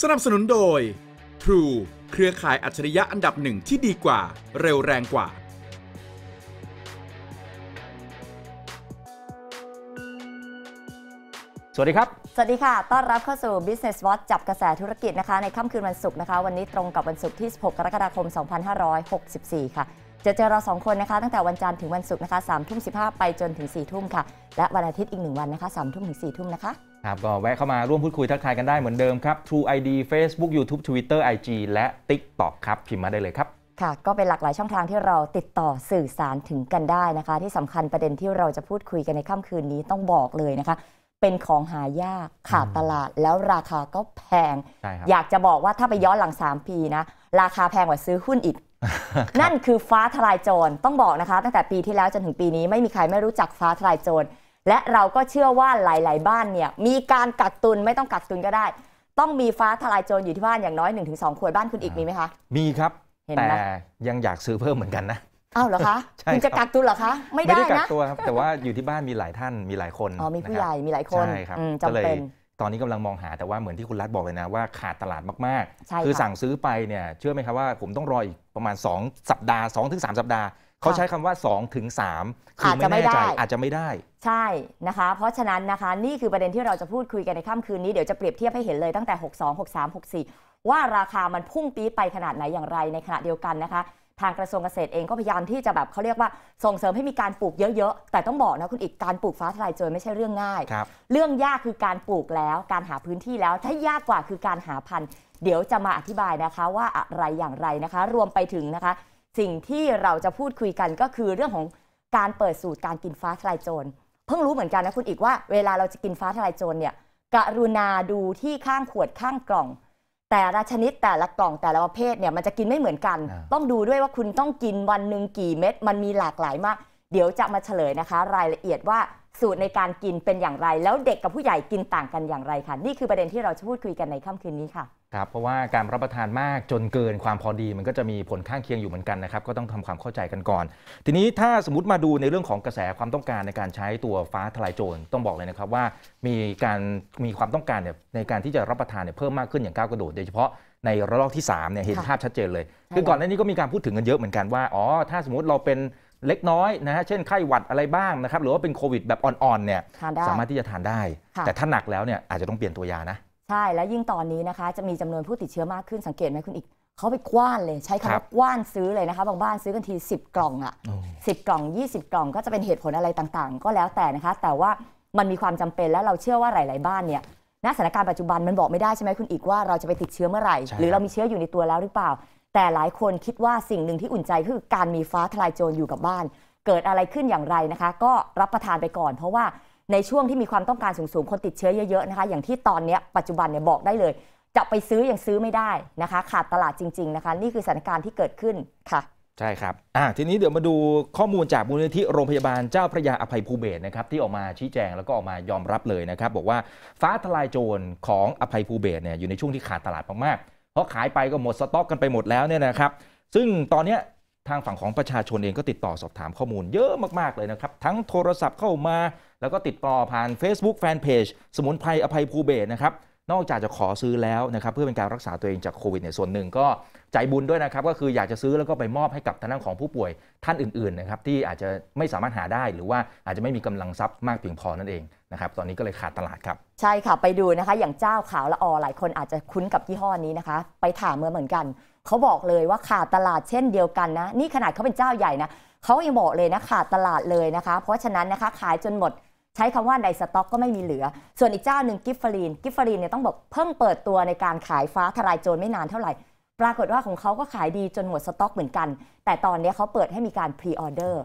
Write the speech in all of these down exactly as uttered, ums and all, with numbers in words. สนับสนุนโดย True เครือข่ายอัจฉริยะอันดับหนึ่งที่ดีกว่าเร็วแรงกว่าสวัสดีครับสวัสดีค่ะต้อนรับเข้าสู่ Business Watch จับกระแสธุรกิจนะคะในค่ำคืนวันศุกร์นะคะวันนี้ตรงกับวันศุกร์ที่ สิบหกกรกฎาคมสองพันห้าร้อยหกสิบสี่ ค่ะจะเจอเราสองคนนะคะตั้งแต่วันจันทร์ถึงวันศุกร์นะคะสามทุ่มสิบห้าไปจนถึงสี่ทุ่มค่ะและวันอาทิตย์อีกหนึ่งวันนะคะสามทุ่มถึงสี่ทุ่มนะคะครับก็แวะเข้ามาร่วมพูดคุยทักทายกันได้เหมือนเดิมครับ True ไอ ดี Facebook YouTube Twitter ไอ จี และ TikTok ครับพิมพ์มาได้เลยครับค่ะก็เป็นหลากหลายช่องทางที่เราติดต่อสื่อสารถึงกันได้นะคะที่สำคัญประเด็นที่เราจะพูดคุยกันในค่ำคืนนี้ต้องบอกเลยนะคะเป็นของหายากขาดตลาดแล้วราคาก็แพงอยากจะบอกว่าถ้าไปย้อนหลังสามปีนะราคาแพงกว่าซื้อหุ้นอีก นั่นคือฟ้าทลายโจรต้องบอกนะคะตั้งแต่ปีที่แล้วจนถึงปีนี้ไม่มีใครไม่รู้จักฟ้าทลายโจรและเราก็เชื่อว่าหลายๆบ้านเนี่ยมีการกักตุนไม่ต้องกักตุนก็ได้ต้องมีฟ้าทลายโจรอยู่ที่บ้านอย่างน้อย หนึ่งถึงสอง ขวดบ้านคุณอีกมีไหมคะมีครับแต่ยังอยากซื้อเพิ่มเหมือนกันนะอ้าวเหรอคะคุณจะกักตุนเหรอคะไม่ได้นะไม่ได้กักตัวครับแต่ว่าอยู่ที่บ้านมีหลายท่านมีหลายคนอ๋อมีผู้ใหญ่มีหลายคนใช่ครับก็เลยตอนนี้กำลังมองหาแต่ว่าเหมือนที่คุณรัฐบอกเลยนะว่าขาดตลาดมากๆคือสั่งซื้อไปเนี่ยเชื่อไหมครับว่าผมต้องรออีกประมาณสองสัปดาห์ สองถึงสามสัปดาห์เขาใช้คำว่า สองถึงสาม คือไม่แน่ใจอาจจะไม่ได้ใช่นะคะเพราะฉะนั้นนะคะนี่คือประเด็นที่เราจะพูดคุยกันในค่ำคืนนี้เดี๋ยวจะเปรียบเทียบให้เห็นเลยตั้งแต่หกสอง หกสาม หกสี่ว่าราคามันพุ่งปี๊ดไปขนาดไหนอย่างไรในขณะเดียวกันนะคะทางกระทรวงเกษตรเองก็พยายามที่จะแบบเขาเรียกว่าส่งเสริมให้มีการปลูกเยอะๆแต่ต้องบอกนะคุณอีกการปลูกฟ้าทลายโจรไม่ใช่เรื่องง่ายเรื่องยากคือการปลูกแล้วการหาพื้นที่แล้วถ้ายากกว่าคือการหาพันธุ์เดี๋ยวจะมาอธิบายนะคะว่าอะไรอย่างไรนะคะรวมไปถึงนะคะสิ่งที่เราจะพูดคุยกันก็คือเรื่องของการเปิดสูตรการกินฟ้าทลายโจรเพิ่งรู้เหมือนกันนะคุณอีกว่าเวลาเราจะกินฟ้าทลายโจรเนี่ยกรุณาดูที่ข้างขวดข้างกล่องแต่ละชนิดแต่ละกล่องแต่ละประเภทเนี่ยมันจะกินไม่เหมือนกันต้องดูด้วยว่าคุณต้องกินวันหนึ่งกี่เม็ดมันมีหลากหลายมากเดี๋ยวจะมาเฉลยนะคะรายละเอียดว่าสูตรในการกินเป็นอย่างไรแล้วเด็กกับผู้ใหญ่กินต่างกันอย่างไรค่ะนี่คือประเด็นที่เราจะพูดคุยกันในค่ำคืนนี้ค่ะครับเพราะว่าการรับประทานมากจนเกินความพอดีมันก็จะมีผลข้างเคียงอยู่เหมือนกันนะครับก็ต้องทำความเข้าใจกันก่อนทีนี้ถ้าสมมติมาดูในเรื่องของกระแสความต้องการในการใช้ตัวฟ้าทลายโจรต้องบอกเลยนะครับว่ามีการมีความต้องการเนี่ยในการที่จะรับประทานเนี่ยเพิ่มมากขึ้นอย่างก้าวกระโดดโดยเฉพาะในระลอกที่สามเนี่ยเห็นภาพชัดเจนเลยคือก่อนหน้านี้ก็มีการพูดถึงกันเยอะเหมือนกันว่าอ๋อถ้าสมมติเราเป็นเล็กน้อยนะฮะเช่นไข้หวัดอะไรบ้างนะครับหรือว่าเป็นโควิดแบบอ่อนๆเนี่ยสามารถที่จะทานได้แต่ถ้าหนักแล้วเนี่ยอาจจะต้องเปลี่ยนตัวยานะใช่และยิ่งตอนนี้นะคะจะมีจำนวนผู้ติดเชื้อมากขึ้นสังเกตไหมคุณอีกเขาไปกว้านเลยใช้คำว่ากว้านซื้อเลยนะคะบางบ้านซื้อกันทีสิบกล่องอ่ะสิบกล่องยี่สิบกล่องก็จะเป็นเหตุผลอะไรต่างๆก็แล้วแต่นะคะแต่ว่ามันมีความจำเป็นและเราเชื่อว่าหลายๆบ้านเนี่ยณสถานการณ์ปัจจุบันมันบอกไม่ได้ใช่ไหมคุณอีกว่าเราจะไปติดเชื้อเมื่อไหร่หรือเรามีเชื้ออยู่ในตัวแล้วหรือเปล่าแต่หลายคนคิดว่าสิ่งหนึ่งที่อุ่นใจคือการมีฟ้าทลายโจรอยู่กับบ้านเกิดอะไรขึ้นอย่างไรนะคะก็รับประทานไปก่อนเพราะว่าในช่วงที่มีความต้องการสูงๆคนติดเชื้อเยอะๆนะคะอย่างที่ตอนนี้ปัจจุบันเนี่ยบอกได้เลยจะไปซื้อยังซื้อไม่ได้นะคะขาดตลาดจริงๆนะคะนี่คือสถานการณ์ที่เกิดขึ้นค่ะใช่ครับอ่ะทีนี้เดี๋ยวมาดูข้อมูลจากมูลนิธิโรงพยาบาลเจ้าพระยาอภัยภูเบศรนะครับที่ออกมาชี้แจงแล้วก็ออกมายอมรับเลยนะครับบอกว่าฟ้าทลายโจรของอภัยภูเบศรเนี่ยอยู่ในช่วงที่ขาดตลาดมากเพราะขายไปก็หมดสต็อกกันไปหมดแล้วเนี่ยนะครับซึ่งตอนนี้ทางฝั่งของประชาชนเองก็ติดต่อสอบถามข้อมูลเยอะมากๆเลยนะครับทั้งโทรศัพท์เข้ามาแล้วก็ติดต่อผ่าน Facebook Fanpage สมุนไพรอภัยภูเบศรนะครับนอกจากจะขอซื้อแล้วนะครับเพื่อเป็นการรักษาตัวเองจากโควิดเนี่ยส่วนหนึ่งก็ใจบุญด้วยนะครับก็คืออยากจะซื้อแล้วก็ไปมอบให้กับทางด้านของผู้ป่วยท่านอื่นๆนะครับที่อาจจะไม่สามารถหาได้หรือว่าอาจจะไม่มีกำลังทรัพย์มากเพียงพอนั่นเองนะครับตอนนี้ก็เลยขาดตลาดครับใช่ค่ะไปดูนะคะอย่างเจ้าขาวละออหลายคนอาจจะคุ้นกับยี่ห้อนี้นะคะไปถามเมื่อเหมือนกันเขาบอกเลยว่าขาดตลาดเช่นเดียวกันนะนี่ขนาดเขาเป็นเจ้าใหญ่นะเขายังบอกเลยนะขาดตลาดเลยนะคะเพราะฉะนั้นนะคะขายจนหมดใช้คำว่าในสต็อกก็ไม่มีเหลือส่วนอีกเจ้าหนึ่งกิฟฟารีนกิฟฟารีนเนี่ยต้องบอกเพิ่งเปิดตัวในการขายฟ้าทลายโจรไม่นานเท่าไหร่ปรากฏว่าของเขาก็ขายดีจนหมดสต็อกเหมือนกันแต่ตอนนี้เขาเปิดให้มีการพรีออเดอร์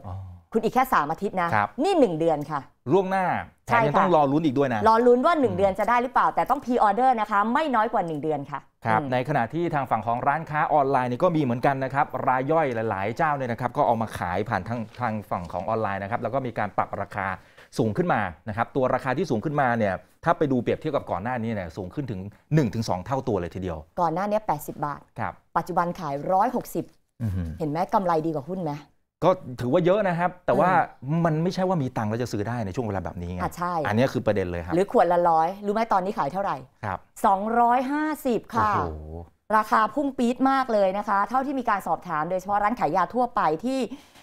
คุณอีกแค่สามอาทิตย์นะนี่หนึ่งเดือนค่ะล่วงหน้าใช่ต้องรอลุ้นอีกด้วยนะรอลุ้นว่าหนึ่งเดือนจะได้หรือเปล่าแต่ต้องพรีออเดอร์นะคะไม่น้อยกว่าหนึ่งเดือนค่ะครับในขณะที่ทางฝั่งของร้านค้าออนไลน์นี่ก็มีเหมือนกันนะครับรายย่อยหลายๆเจ้าเนี่ยนะครับก็เอามาขายผ่านทางทางฝั่งของออนไลน์นะครับแล้วก็มีการปรับราคาสูงขึ้นมานะครับตัวราคาที่สูงขึ้นมาเนี่ยถ้าไปดูเปรียบเทียบกับก่อนหน้านี้เนี่ยสูงขึ้นถึง หนึ่งถึงสองเท่าตัวเลยทีเดียวก่อนหน้านี้แปดสิบบาทครับปัจจุบันขายหนึ่งร้อยหกสิบเห็นไหมกำไรดีกว่าหุ้นไหมก ก็ถือว่าเยอะนะครับแต่ว่ามันไม่ใช่ว่ามีตังค์แล้วจะซื้อได้ในช่วงเวลาแบบนี้ไงใช่อันนี้คือประเด็นเลยครับหรือขวดละร้อยรู้ไหมตอนนี้ขายเท่าไหร่ครับสองร้อยห้าสิบค่ะราคาพุ่งปี๊ดมากเลยนะคะเท่าที่มีการสอบถามโดยเฉพาะร้านขายยาทั่วไปที่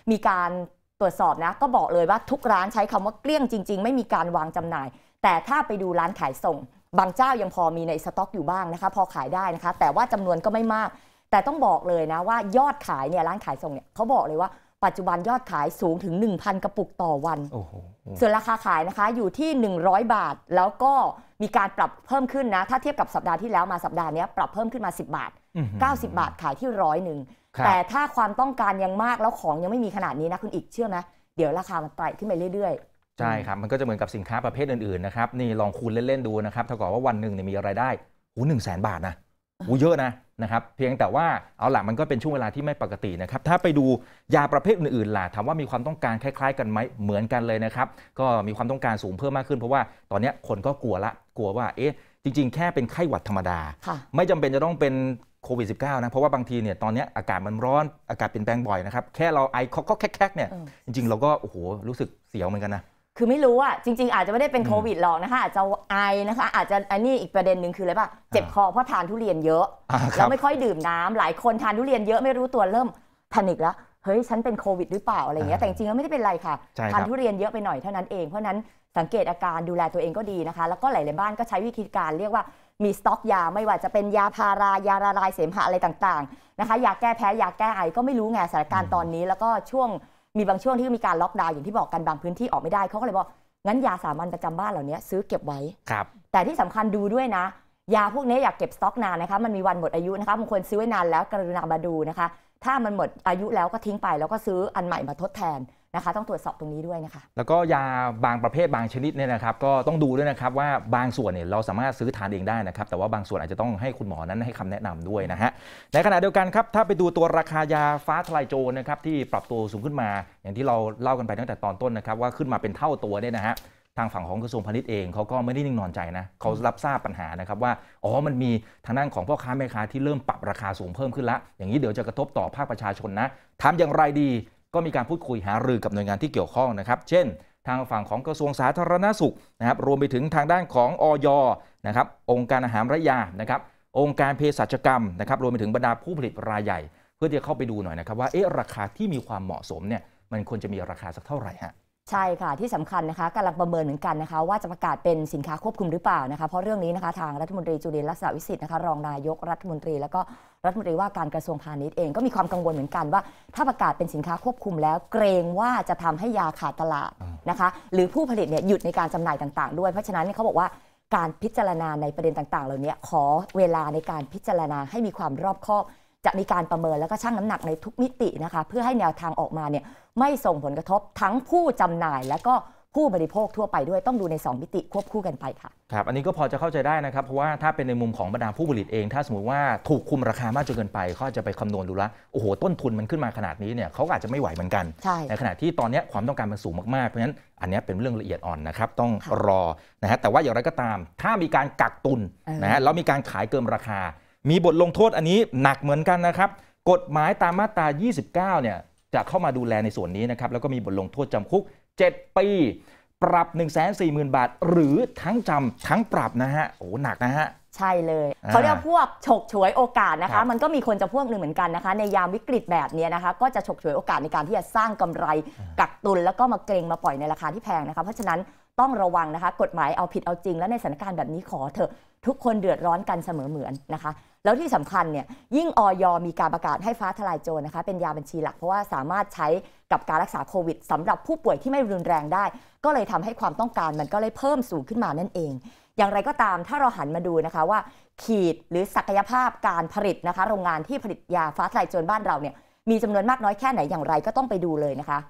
มีการตรวจสอบนะก็บอกเลยว่าทุกร้านใช้คำว่าเกลี้ยงจริงๆไม่มีการวางจำหน่ายแต่ถ้าไปดูร้านขายส่งบางเจ้ายังพอมีในสต็อกอยู่บ้างนะคะพอขายได้นะคะแต่ว่าจำนวนก็ไม่มากแต่ต้องบอกเลยนะว่ายอดขายเนี่ยร้านขายส่งเนี่ยเขาบอกเลยว่าปัจจุบันยอดขายสูงถึง หนึ่งพัน กระปุกต่อวัน oh, oh, oh. ส่วนราคาขายนะคะอยู่ที่หนึ่งร้อยบาทแล้วก็มีการปรับเพิ่มขึ้นนะถ้าเทียบกับสัปดาห์ที่แล้วมาสัปดาห์นี้ปรับเพิ่มขึ้นมาสิบบาท เก้าสิบ บาทขายที่ร้อยหนึ่งแต่ถ้าความต้องการยังมากแล้วของยังไม่มีขนาดนี้นะคุณอีกเชื่อไหมเดี๋ยวราคามันไต่ขึ้นไปเรื่อยๆใช่ครับมันก็จะเหมือนกับสินค้าประเภทอื่นๆนะครับนี่ลองคูณเล่นๆดูนะครับถ้าเกิดว่าวันหนึ่งเนี่ยมีรายได้หูหนึ่งแสนบาทนะหูเยอะนะนะครับเพียงแต่ว่าเอาล่ะมันก็เป็นช่วงเวลาที่ไม่ปกตินะครับถ้าไปดูยาประเภทอื่นๆล่ะถามว่ามีความต้องการคล้ายๆกันไหมเหมือนกันเลยนะครับก็มีความต้องการสูงเพิ่มมากขึ้นเพราะว่าตอนนี้คนก็กลัวละกลัวว่าเอ๊ะจริงๆแค่เป็นไข้หวัดธรรมดาไม่จำเป็นจะต้องเป็นโควิด สิบเก้า นะเพราะว่าบางทีเนี่ยตอนนี้อากาศมันร้อนอากาศเปลี่ยนแปลงบ่อยนะครับแค่เราไอคอกๆแคกๆเนี่ยจริงๆเราก็โอ้โหรู้สึกเสียวเหมือนกันนะคือไม่รู้อะจริงๆอาจจะไม่ได้เป็นโควิดหรอกนะคะอาจจะไอนะคะอาจจะอันนี้อีกประเด็นหนึ่งคืออะไรป่ะเจ็บคอเพราะทานทุเรียนเยอะแล้วไม่ค่อยดื่มน้ำหลายคนทานทุเรียนเยอะไม่รู้ตัวเริ่มแพนิคแล้วเฮ้ยฉันเป็นโควิดหรือเปล่าอะไรเงี้ยแต่จริงๆแล้วไม่ได้เป็นไรค่ะทานทุเรียนเยอะไปหน่อยเท่านั้นเองเพราะนั้นสังเกตอาการดูแลตัวเองก็ดีนะคะแล้วก็หลายๆบ้านก็ใช้วิธีการเรียกว่ามีสต็อกยาไม่ว่าจะเป็นยาพารายาละลายเสมหะอะไรต่างๆนะคะยาแก้แพ้ยาแก้ไอก็ไม่รู้ไงสถานการณ์ตอนนี้แล้วก็ช่วงมีบางช่วงที่มีการล็อกดาวน์อย่างที่บอกกันบางพื้นที่ออกไม่ได้เขาก็เลยบอกงั้นยาสามัญประจำบ้านเหล่านี้ซื้อเก็บไว้ครับแต่ที่สำคัญดูด้วยนะยาพวกนี้อยากเก็บสต็อกนานนะคะมันมีวันหมดอายุนะคะบางคนซื้อไว้นานแล้วกรุณามาดูนะคะถ้ามันหมดอายุแล้วก็ทิ้งไปแล้วก็ซื้ออันใหม่มาทดแทนนะคะต้องตรวจสอบตรงนี้ด้วยนะคะแล้วก็ยาบางประเภทบางชนิดเนี่ยนะครับก็ต้องดูด้วยนะครับว่าบางส่วนเนี่ยเราสามารถซื้อทานเองได้นะครับแต่ว่าบางส่วนอาจจะต้องให้คุณหมอนั้นให้คำแนะนำด้วยนะฮะในขณะเดียวกันครับถ้าไปดูตัวราคายาฟ้าทลายโจรนะครับที่ปรับตัวสูงขึ้นมาอย่างที่เราเล่ากันไปตั้งแต่ตอนต้นนะครับว่าขึ้นมาเป็นเท่าตัวเนี่ยนะฮะทางฝั่งของกระทรวงพาณิชย์เองเขาก็ไม่ได้นิ่งนอนใจนะเขารับทราบปัญหานะครับว่าอ๋อมันมีทางด้านของพ่อค้าแม่ค้าที่เริ่มปรับราคาสูงเพิ่มขึ้นละอย่างนี้เดี๋ยวจะกระทบต่อภาคประชาชนนะทำอย่างไรดีก็มีการพูดคุยหารือกับหน่วยงานที่เกี่ยวข้องนะครับเช่นทางฝั่งของกระทรวงสาธารณสุขนะครับรวมไปถึงทางด้านของอย.นะครับองค์การอาหารและยานะครับองค์การเภสัชกรรมนะครับรวมไปถึงบรรดาผู้ผลิตรายใหญ่เพื่อที่จะเข้าไปดูหน่อยนะครับว่าเอ๊ะราคาที่มีความเหมาะสมเนี่ยมันควรจะมีราคาสักเท่าไหร่ฮะใช่ค่ะที่สำคัญนะคะกำลังประเมินเหมือนกันนะคะว่าจะประกาศเป็นสินค้าควบคุมหรือเปล่านะคะเพราะเรื่องนี้นะคะทางรัฐมนตรีจุลินลักษณะวิสิทธิ์นะคะรองนายกรัฐมนตรีแล้วก็รัฐมนตรีว่าการกระทรวงพาณิชย์เองก็มีความกังวลเหมือนกันว่าถ้าประกาศเป็นสินค้าควบคุมแล้วเกรงว่าจะทำให้ยาขาดตลาดนะคะหรือผู้ผลิตเนี่ยหยุดในการจำหน่ายต่างๆด้วยเพราะฉะนั้นเขาบอกว่าการพิจารณาในประเด็นต่างๆเหล่านี้ขอเวลาในการพิจารณาให้มีความรอบคอบจะมีการประเมินแล้วก็ชั่งน้ำหนักในทุกมิตินะคะเพื่อให้แนวทางออกมาเนี่ยไม่ส่งผลกระทบทั้งผู้จำหน่ายและก็ผู้บริโภคทั่วไปด้วยต้องดูในสองมิติควบคู่กันไปค่ะครับอันนี้ก็พอจะเข้าใจได้นะครับเพราะว่าถ้าเป็นในมุมของบรรดาผู้ผลิตเองถ้าสมมติว่าถูกคุมราคามากจนเกินไปเขาจะไปคำนวณดูละโอ้โหต้นทุนมันขึ้นมาขนาดนี้เนี่ยเขาอาจจะไม่ไหวเหมือนกันในขณะที่ตอนนี้ความต้องการมันสูงมากๆเพราะฉะนั้นอันนี้เป็นเรื่องละเอียดอ่อนนะครับต้องรอนะฮะแต่ว่าอย่างไรก็ตามถ้ามีการกักตุนนะฮะแล้วมีการขายเกินราคามีบทลงโทษอันนี้หนักเหมือนกันนะครับกฎหมายตามมาตรายี่สิบเก้าเนี่ยจะเข้ามาดูแลในส่วนนี้นะครับแล้วก็มีบทลงโทษจำคุกเจ็ดปีปรับ หนึ่งแสนสี่หมื่น บาทหรือทั้งจำทั้งปรับนะฮะโอ้หนักนะฮะใช่เลยเขาเรียกพวกฉกฉวยโอกาสนะคะมันก็มีคนจะพวกหนึ่งเหมือนกันนะคะในยามวิกฤตแบบนี้นะคะก็จะฉกฉวยโอกาสในการที่จะสร้างกำไรกักตุนแล้วก็มาเกรงมาปล่อยในราคาที่แพงนะคะเพราะฉะนั้นต้องระวังนะคะกฎหมายเอาผิดเอาจริงและในสถานการณ์แบบนี้ขอเถอะทุกคนเดือดร้อนกันเสมอเหมือนนะคะแล้วที่สำคัญเนี่ยยิ่งอย.มีการประกาศให้ฟ้าทลายโจรนะคะเป็นยาบัญชีหลักเพราะว่าสามารถใช้กับการรักษาโควิดสำหรับผู้ป่วยที่ไม่รุนแรงได้ก็เลยทำให้ความต้องการมันก็เลยเพิ่มสูงขึ้นมานั่นเองอย่างไรก็ตามถ้าเราหันมาดูนะคะว่าขีดหรือศักยภาพการผลิตนะคะโรงงานที่ผลิตยาฟ้าทลายโจรบ้านเราเนี่ยมีจำนวนมากน้อยแค่ไหนอย่างไรก็ต้องไปดูเลยนะคะโ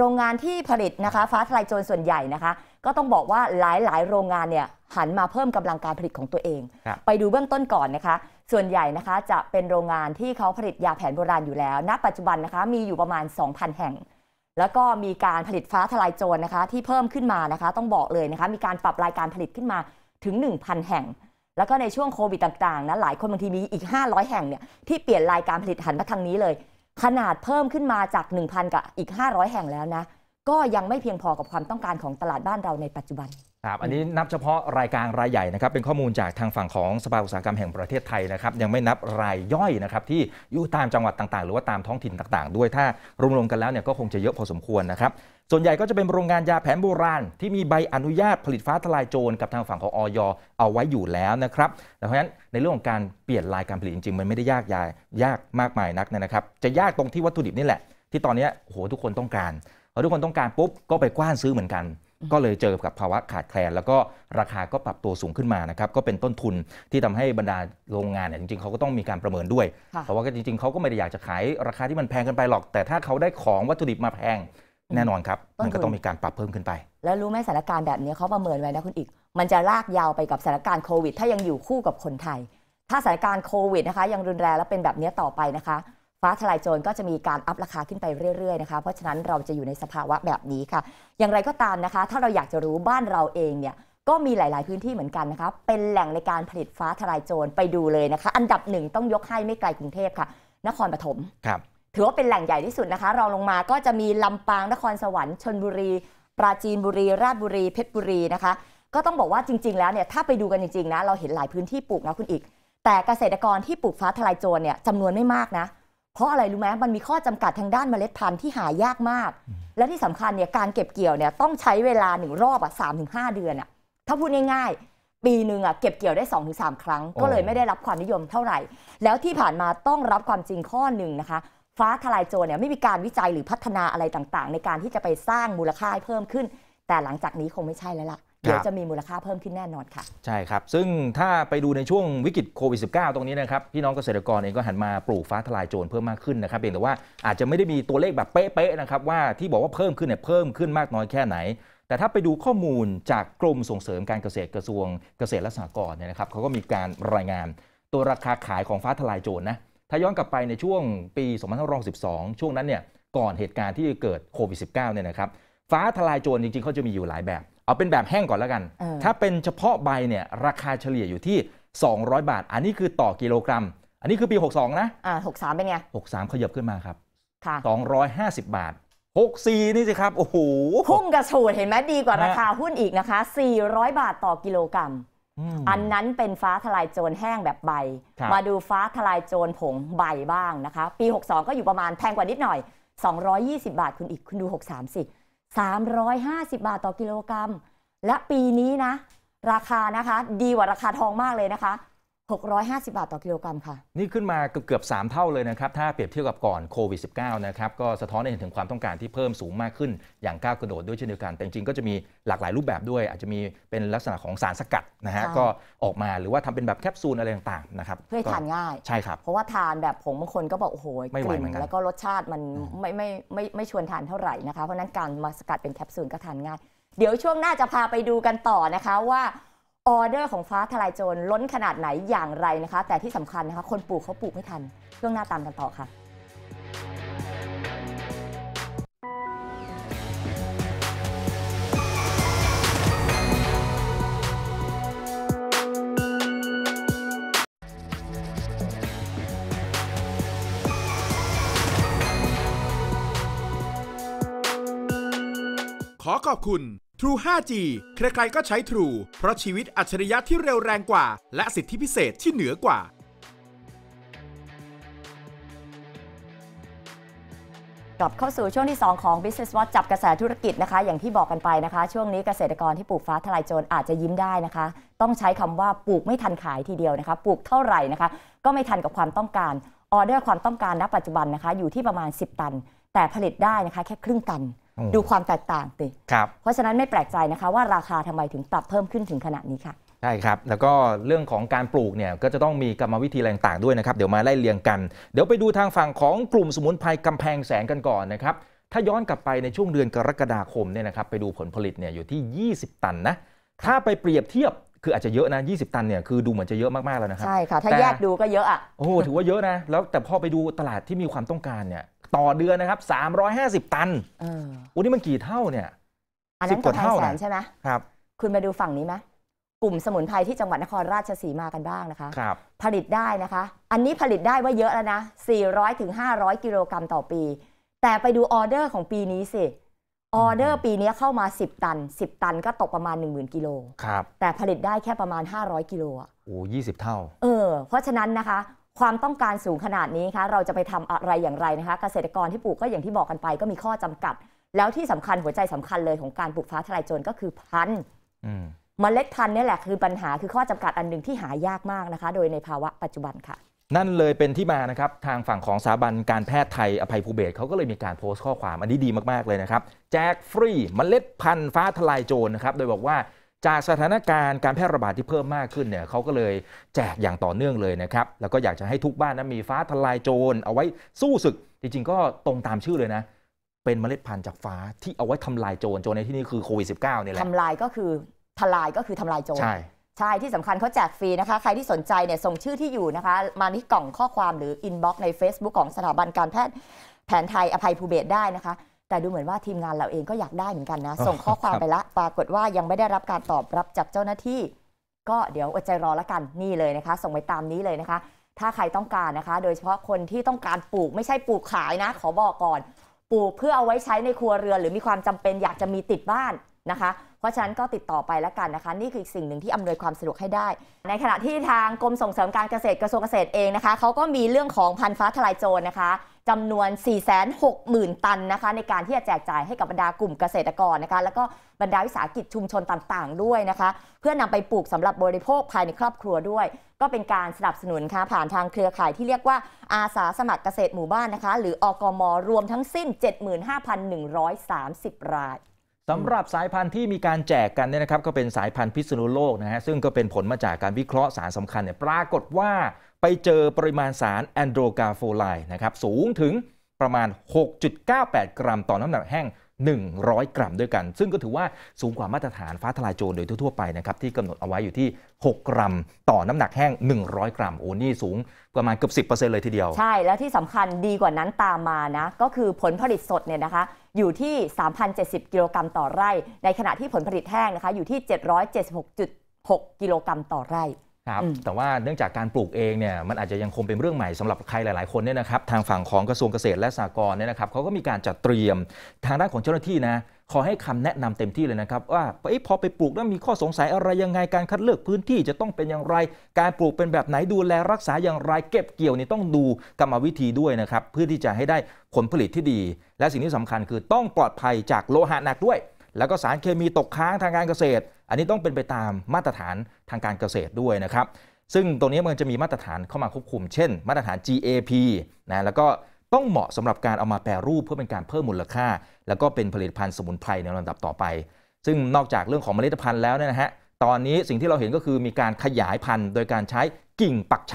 รงงานที่ผลิตนะคะฟ้าทลายโจรส่วนใหญ่นะคะก็ต้องบอกว่าหลายๆโรงงานเนี่ยหันมาเพิ่มกำลังการผลิตของตัวเองไปดูเบื้องต้นก่อนนะคะส่วนใหญ่นะคะจะเป็นโรงงานที่เขาผลิตยาแผนโบราณอยู่แล้วณปัจจุบันนะคะมีอยู่ประมาณ สองพัน แห่งแล้วก็มีการผลิตฟ้าทลายโจรนะคะที่เพิ่มขึ้นมานะคะต้องบอกเลยนะคะมีการปรับรายการผลิตขึ้นมาถึง หนึ่งพัน แห่งแล้วก็ในช่วงโควิดต่างๆนะหลายคนบางทีมีอีกห้าร้อยแห่งเนี่ยที่เปลี่ยนรายการผลิตหันมาทางนี้เลย ขนาดเพิ่มขึ้นมาจาก หนึ่งพัน กับอีกห้าร้อยแห่งแล้วนะก็ยังไม่เพียงพอกับความต้องการของตลาดบ้านเราในปัจจุบันครับอันนี้นับเฉพาะรายกลางรายใหญ่นะครับเป็นข้อมูลจากทางฝั่งของสภาอุตสาหกรรมแห่งประเทศไทยนะครับยังไม่นับรายย่อยนะครับที่อยู่ตามจังหวัดต่างๆหรือว่าตามท้องถิ่นต่างๆด้วยถ้ารวมๆกันแล้วเนี่ยก็คงจะเยอะพอสมควรนะครับส่วนใหญ่ก็จะเป็นโรงงานยาแผนโบราณที่มีใบอนุญาตผลิตฟ้าทลายโจรกับทางฝั่งของอย.เอาไว้อยู่แล้วนะครับดังนั้นในเรื่องของการเปลี่ยนรายการผลิตจริงๆมันไม่ได้ยากยายากมากมายนักนะครับจะยากตรงที่วัตถุดิบนี่แหละที่ตอนนี้โหทุกคนต้องการพอทุกคนต้องการปุ๊บก็ไปกว้านซื้อเหมือนกันก็เลยเจอกับภาวะขาดแคลนแล้วก็ราคาก็ปรับตัวสูงขึ้นมานะครับก็เป็นต้นทุนที่ทำให้บรรดาโรงงานเนี่ยจริงๆเขาก็ต้องมีการประเมินด้วยเพราะว่าจริงๆเขาก็ไม่ได้อยากจะขายราคาที่มันแพงเกินไปหรอกแต่ถ้าเขาได้ของวัตถุดิบมาแพงแน่นอนครับมันก็ต้องมีการปรับเพิ่มขึ้นไปแล้วรู้ไหมสถานการณ์แบบนี้เขาประเมินไว้นะคุณอีกมันจะลากยาวไปกับสถานการณ์โควิดถ้ายังอยู่คู่กับคนไทยถ้าสถานการณ์โควิดนะคะยังรุนแรงและเป็นแบบนี้ต่อไปนะคะฟ้าทลายโจรก็จะมีการอัพราคาขึ้นไปเรื่อยๆนะคะเพราะฉะนั้นเราจะอยู่ในสภาวะแบบนี้ค่ะอย่างไรก็ตามนะคะถ้าเราอยากจะรู้บ้านเราเองเนี่ยก็มีหลายๆพื้นที่เหมือนกันนะคะเป็นแหล่งในการผลิตฟ้าทลายโจรไปดูเลยนะคะอันดับหนึ่งต้องยกให้ไม่ไกลกรุงเทพค่ะนครปฐมครับถือว่าเป็นแหล่งใหญ่ที่สุดนะคะรองลงมาก็จะมีลำปางนครสวรรค์ชลบุรีปราจีนบุรีราชบุรีเพชรบุรีนะคะก็ต้องบอกว่าจริงๆแล้วเนี่ยถ้าไปดูกันจริงๆนะเราเห็นหลายพื้นที่ปลูกนะคุณอีกแต่เกษตรกรที่ปลูกฟ้าทลายโจรเนี่ยจำนวนไม่มากนะเพราะอะไรรู้ไหมมันมีข้อจำกัดทางด้านเมล็ดพันธุ์ที่หายากมากและที่สำคัญเนี่ยการเก็บเกี่ยวเนี่ยต้องใช้เวลาหนึ่งรอบอ่ะสามถึงห้าเดือนอ่ะถ้าพูดง่ายๆปีหนึ่งอ่ะเก็บเกี่ยวได้ สองถึงสาม ครั้งก็เลยไม่ได้รับความนิยมเท่าไหร่แล้วที่ผ่านมาต้องรับความจริงข้อหนึ่งนะคะฟ้าทลายโจรเนี่ยไม่มีการวิจัยหรือพัฒนาอะไรต่างๆในการที่จะไปสร้างมูลค่าให้เพิ่มขึ้นแต่หลังจากนี้คงไม่ใช่แล้วล่ะเดี๋ยวจะมีมูลค่าเพิ่มขึ้นแน่นอนค่ะใช่ครับซึ่งถ้าไปดูในช่วงวิกฤตโควิด สิบเก้า ตรงนี้นะครับพี่น้องเกษตรกรเองก็หันมาปลูกฟ้าทลายโจรเพิ่มมากขึ้นนะครับเพียงแต่ว่าอาจจะไม่ได้มีตัวเลขแบบเป๊ะๆนะครับว่าที่บอกว่าเพิ่มขึ้นเนี่ยเพิ่มขึ้นมากน้อยแค่ไหนแต่ถ้าไปดูข้อมูลจากกรมส่งเสริมการเกษตรกระทรวงเกษตรและสหกรณ์เนี่ยนะครับเขาก็มีการรายงานตัวราคาขายของฟ้าทลายโจรนะถ้าย้อนกลับไปในช่วงปีสองพันห้าร้อยหกสิบสองช่วงนั้นเนี่ยก่อนเหตุการณ์ที่เกิดโควิด สิบเก้า เนี่ยนะครับฟ้าทลายโจรจริงๆเขาจะมีอยู่หลายแบบเอาเป็นแบบแห้งก่อนแล้วกันถ้าเป็นเฉพาะใบเนี่ยราคาเฉลี่ยอยู่ที่สองร้อยบาทอันนี้คือต่อกิโลกรัมอันนี้คือปีหกสองนะอ่าหกสามเป็นไงหกสามขยับขึ้นมาครับค่ะสองร้อยห้าสิบบาทหกสี่นี่สิครับโอ้โหพุ่งกระฉูดเห็นไหมดีกว่าราคาหุ้นอีกนะคะสี่ร้อยบาทต่อกิโลกรัมอันนั้นเป็นฟ้าทลายโจรแห้งแบบใบมาดูฟ้าทลายโจรผงใบบ้างนะคะปีหกสองก็อยู่ประมาณแพงกว่านิดหน่อยสองร้อยยี่สิบบาทคุณอีกคุณดูหกสามสิสามร้อยห้าสิบบาทต่อกิโลกรัมและปีนี้นะราคานะคะดีกว่าราคาทองมากเลยนะคะหกร้อยห้าสิบบาทต่อกิโลกรัมค่ะนี่ขึ้นมาเกือบสามเท่าเลยนะครับถ้าเปรียบเทียบกับก่อนโควิด สิบเก้า นะครับก็สะท้อนให้เห็นถึงความต้องการที่เพิ่มสูงมากขึ้นอย่างก้าวกระโดดด้วยเช่นเดียวกันแต่จริงๆก็จะมีหลากหลายรูปแบบด้วยอาจจะมีเป็นลักษณะของสารสกัดนะฮะก็ออกมาหรือว่าทำเป็นแบบแคปซูลอะไรต่างๆนะครับเพื่อทานง่ายใช่ครับเพราะว่าทานแบบผงบางคนก็บอกโอ้โหกลิ่นแล้วก็รสชาติมันไม่ไม่ไม่ไม่ชวนทานเท่าไหร่นะคะเพราะนั้นการมาสกัดเป็นแคปซูลก็ทานง่ายเดี๋ยวช่วงหน้าจะพาไปดูกันต่อนะคะว่าออเดอร์ของฟ้าทลายโจรล้นขนาดไหนอย่างไรนะคะแต่ที่สำคัญนะคะคนปลูกเขาปลูกไม่ทันช่วงหน้าตามกันต่อค่ะขอขอบคุณTrue ห้าจี ใครๆก็ใช้ True เพราะชีวิตอัจฉริยะที่เร็วแรงกว่าและสิทธิพิเศษที่เหนือกว่ากลับเข้าสู่ช่วงที่สองของ Business Watch จับกระแสธุรกิจนะคะอย่างที่บอกกันไปนะคะช่วงนี้เกษตรกรที่ปลูกฟ้าทลายโจรอาจจะยิ้มได้นะคะต้องใช้คำว่าปลูกไม่ทันขายทีเดียวนะคะปลูกเท่าไหร่นะคะก็ไม่ทันกับความต้องการออเดอร์ความต้องการณปัจจุบันนะคะอยู่ที่ประมาณสิบตันแต่ผลิตได้นะคะแค่ครึ่งตันดูความแตกต่างสิเพราะฉะนั้นไม่แปลกใจนะคะว่าราคาทำไมถึงปรับเพิ่มขึ้นถึงขนาดนี้ค่ะใช่ครับแล้วก็เรื่องของการปลูกเนี่ยก็จะต้องมีกรรมวิธีต่างๆด้วยนะครับเดี๋ยวมาไล่เรียงกันเดี๋ยวไปดูทางฝั่งของกลุ่มสมุนไพรกำแพงแสนกันก่อนนะครับถ้าย้อนกลับไปในช่วงเดือนกรกฎาคมเนี่ยนะครับไปดูผลผลิตเนี่ยอยู่ที่ยี่สิบตันนะถ้าไปเปรียบเทียบคืออาจจะเยอะนะยี่สิบตันเนี่ยคือดูเหมือนจะเยอะมากๆแล้วนะครับใช่ค่ะถ้าแยกดูก็เยอะอ่ะโอ้ถือว่าเยอะนะแล้วแต่พอไปดูตลาดที่มีความต้องการเนี่ยต่อเดือนนะครับสามร้อยห้าสิบตันอู้นี่มันกี่เท่าเนี่ยอันนั้นกว่าเท่าใช่ไหมครับคุณมาดูฝั่งนี้ไหม กลุ่มสมุนไพรที่จังหวัดนครราชสีมากันบ้างนะคะครับผลิตได้นะคะอันนี้ผลิตได้ว่าเยอะแล้วนะ สี่ร้อยถึงห้าร้อย กิโลกรัมต่อปีแต่ไปดูออเดอร์ของปีนี้สิออเดอร์ปีนี้เข้ามาสิบตันสิบตันก็ตกประมาณ หนึ่งหมื่น กิโลครับแต่ผลิตได้แค่ประมาณห้าร้อยกิโลอ่ะโอ้ยี่สิบเท่าเออเพราะฉะนั้นนะคะความต้องการสูงขนาดนี้คะเราจะไปทำอะไรอย่างไรนะคะเกษตรกรที่ปลูกก็อย่างที่บอกกันไปก็มีข้อจำกัดแล้วที่สำคัญหัวใจสำคัญเลยของการปลูกฟ้าทลายโจรก็คือพันธุ์เมล็ดพันธุ์นี่แหละคือปัญหาคือข้อจำกัดอันหนึ่งที่หายากมากนะคะโดยในภาวะปัจจุบันค่ะนั่นเลยเป็นที่มานะครับทางฝั่งของสถาบันการแพทย์ไทยอภัยภูเบศเขาก็เลยมีการโพสต์ข้อความอันนี้ดีมากๆเลยนะครับแจกฟรีเมล็ดพันธุ์ฟ้าทลายโจรนะครับโดยบอกว่าจากสถานการณ์การแพร่ระบาดที่เพิ่มมากขึ้นเนี่ยเขาก็เลยแจกอย่างต่อเนื่องเลยนะครับแล้วก็อยากจะให้ทุกบ้านนั้นมีฟ้าทลายโจรเอาไว้สู้ศึกจริงๆก็ตรงตามชื่อเลยนะเป็นเมล็ดพันธุ์จากฟ้าที่เอาไว้ทำลายโจรโจรในที่นี้คือโควิด สิบเก้า เนี่ยแหละทำลายก็คือทลายก็คือทำลายโจรใช่ใช่ที่สำคัญเขาแจกฟรีนะคะใครที่สนใจเนี่ยส่งชื่อที่อยู่นะคะมาที่กล่องข้อความหรืออินบ็อกซ์ใน Facebook ของสถาบันการแพทย์แผนไทยอภัยภูเบศได้นะคะแต่ดูเหมือนว่าทีมงานเราเองก็อยากได้เหมือนกันนะส่งข้อความไปละปรากฏว่ายังไม่ได้รับการตอบรับจากเจ้าหน้าที่ก็เดี๋ยวอดใจรอละกันนี่เลยนะคะส่งไปตามนี้เลยนะคะถ้าใครต้องการนะคะโดยเฉพาะคนที่ต้องการปลูกไม่ใช่ปลูกขายนะขอบอกก่อนปลูกเพื่อเอาไว้ใช้ในครัวเรือนหรือมีความจำเป็นอยากจะมีติดบ้านนะคะเพราะฉะนั้นก็ติดต่อไปละกันนะคะนี่คืออีกสิ่งหนึ่งที่อำนวยความสะดวกให้ได้ในขณะที่ทางกรมส่งเสริมการเกษตรกระทรวงเกษตรเองนะคะเขาก็มีเรื่องของพันธุ์ฟ้าทลายโจรนะคะจำนวน สี่แสนหกหมื่น ตันนะคะในการที่จะแจกจ่ายให้กับบรรดากลุ่มเกษตรกรนะคะแล้วก็บรรดาวิสาหกิจชุมชนต่างๆด้วยนะคะเพื่อนำไปปลูกสำหรับบริโภคภายในครอบครัวด้วยก็เป็นการสนับสนุนค่ะผ่านทางเครือข่ายที่เรียกว่าอาสาสมัครเกษตรหมู่บ้านนะคะหรืออกม.รวมทั้งสิ้น เจ็ดหมื่นห้าพันหนึ่งร้อยสามสิบ รายสำหรับสายพันธุ์ที่มีการแจกกันเนี่ยนะครับก็เป็นสายพันธุ์พิษณุโลกนะฮะซึ่งก็เป็นผลมาจากการวิเคราะห์สารสำคัญเนี่ยปรากฏว่าไปเจอปริมาณสารแอนโดรกาโฟไลน์นะครับสูงถึงประมาณ หกจุดเก้าแปด กรัมต่อน้ำหนักแห้งหนึ่งร้อยกรัมด้วยกันซึ่งก็ถือว่าสูงกว่ามาตรฐานฟ้าทลายโจรโดยทั่วไปนะครับที่กำหนดเอาไว้อยู่ที่หกกรัมต่อน้ำหนักแห้งหนึ่งร้อยกรัมโอ้นี่สูงประมาณเกือบ สิบเปอร์เซ็นต์ เลยทีเดียวใช่แล้วที่สำคัญดีกว่านั้นตามมานะก็คือผลผลิตสดเนี่ยนะคะอยู่ที่ สามพันเจ็ดสิบ กิโลกรัมต่อไร่ในขณะที่ผลผลิตแห้งนะคะอยู่ที่ เจ็ดร้อยเจ็ดสิบหกจุดหก กิโลกรัมต่อไร่ครับแต่ว่าเนื่องจากการปลูกเองเนี่ยมันอาจจะยังคงเป็นเรื่องใหม่สำหรับใครหลายๆคนเนี่ยนะครับทางฝั่งของกระทรวงเกษตรและสหกรณ์เนี่ยนะครับเขาก็มีการจัดเตรียมทางด้านของเจ้าหน้าที่นะขอให้คำแนะนำเต็มที่เลยนะครับว่าพอไปปลูกแล้วมีข้อสงสัยอะไรยังไงการคัดเลือกพื้นที่จะต้องเป็นอย่างไรการปลูกเป็นแบบไหนดูแลรักษาอย่างไรเก็บเกี่ยวนี่ต้องดูกรรมวิธีด้วยนะครับเพื่อที่จะให้ได้ผลผลิตที่ดีและสิ่งที่สำคัญคือต้องปลอดภัยจากโลหะหนักด้วยแล้วก็สารเคมีตกค้างทางการเกษตรอันนี้ต้องเป็นไปตามมาตรฐานทางการเกษตรด้วยนะครับซึ่งตรงนี้มันจะมีมาตรฐานเข้ามาควบคุมเช่นมาตรฐาน จี เอ พี นะแล้วก็ต้องเหมาะสำหรับการเอามาแปรรูปเพื่อเป็นการเพิ่มมูลค่าแล้วก็เป็นผลิตภัณฑ์สมุนไพรในลำดับต่อไปซึ่งนอกจากเรื่องของเมล็ดพันธุ์แล้วเนี่ยนะฮะตอนนี้สิ่งที่เราเห็นก็คือมีการขยายพันธุ์โดยการใช้กิ่งปักชำ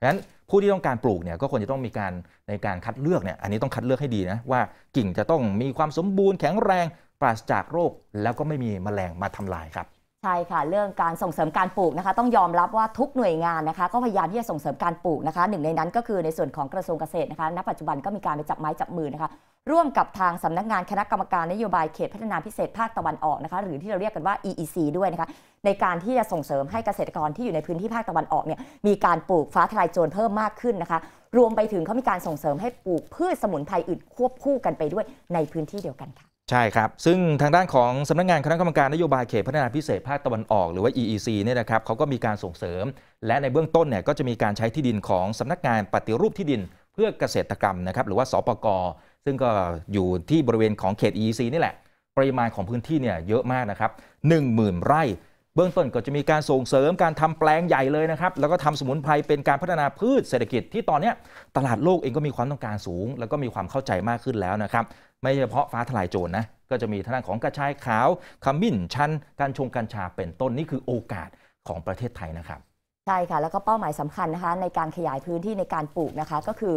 ดังนั้นผู้ที่ต้องการปลูกเนี่ยก็ควรจะต้องมีการในการคัดเลือกเนี่ยอันนี้ต้องคัดเลือกให้ดีนะว่ากิ่งจะต้องมีความสมบูรณ์แข็งแรงปราศจากโรคแล้วก็ไม่มีแมลงมาทำลายครับใช่ค่ะเรื่องการส่งเสริมการปลูกนะคะต้องยอมรับว่าทุกหน่วยงานนะคะก็พยายามที่จะส่งเสริมการปลูกนะคะหนึ่งในนั้นก็คือในส่วนของกระทรวงเกษตรนะคะณปัจจุบันก็มีการไปจับไม้จับมือนะคะร่วมกับทางสำนักงานคณะกรรมการนโยบายเขตพัฒนาพิเศษภาคตะวันออกนะคะหรือที่เราเรียกกันว่า อี อี ซี ด้วยนะคะในการที่จะส่งเสริมให้เกษตรกรที่อยู่ในพื้นที่ภาคตะวันออกเนี่ยมีการปลูกฟ้าทลายโจรเพิ่มมากขึ้นนะคะรวมไปถึงเขามีการส่งเสริมให้ปลูกพืชสมุนไพรอื่นควบคู่กันไปด้วยในพื้นที่เดียวกันค่ะใช่ครับซึ่งทางด้านของสำนักงานคณะกรรมการนโยบายเขตพัฒนาพิเศษภาคตะวันออกหรือว่า อี อี ซี เนี่ยนะครับเขาก็มีการส่งเสริมและในเบื้องต้นเนี่ยก็จะมีการใช้ที่ดินของสำนักงานปฏิรูปที่ดินเพื่อเกษตรกรรมนะครับหรือว่าสปก.ซึ่งก็อยู่ที่บริเวณของเขต อี อี ซี นี่แหละปริมาณของพื้นที่เนี่ยเยอะมากนะครับ หนึ่งหมื่น ไร่เบื้องต้นก็จะมีการส่งเสริมการทำแปลงใหญ่เลยนะครับแล้วก็ทำสมุนไพรเป็นการพัฒนาพืชเศรษฐกิจที่ตอนนี้ตลาดโลกเองก็มีความต้องการสูงแล้วก็มีความเข้าใจมากขึ้นแล้วนะครับไม่เฉพาะฟ้าทลายโจรนะก็จะมีทางด้านของกระชายขาวขมิ้นชันการชงกัญชาเป็นต้นนี่คือโอกาสของประเทศไทยนะครับใช่ค่ะแล้วก็เป้าหมายสำคัญนะคะในการขยายพื้นที่ในการปลูกนะคะก็คือ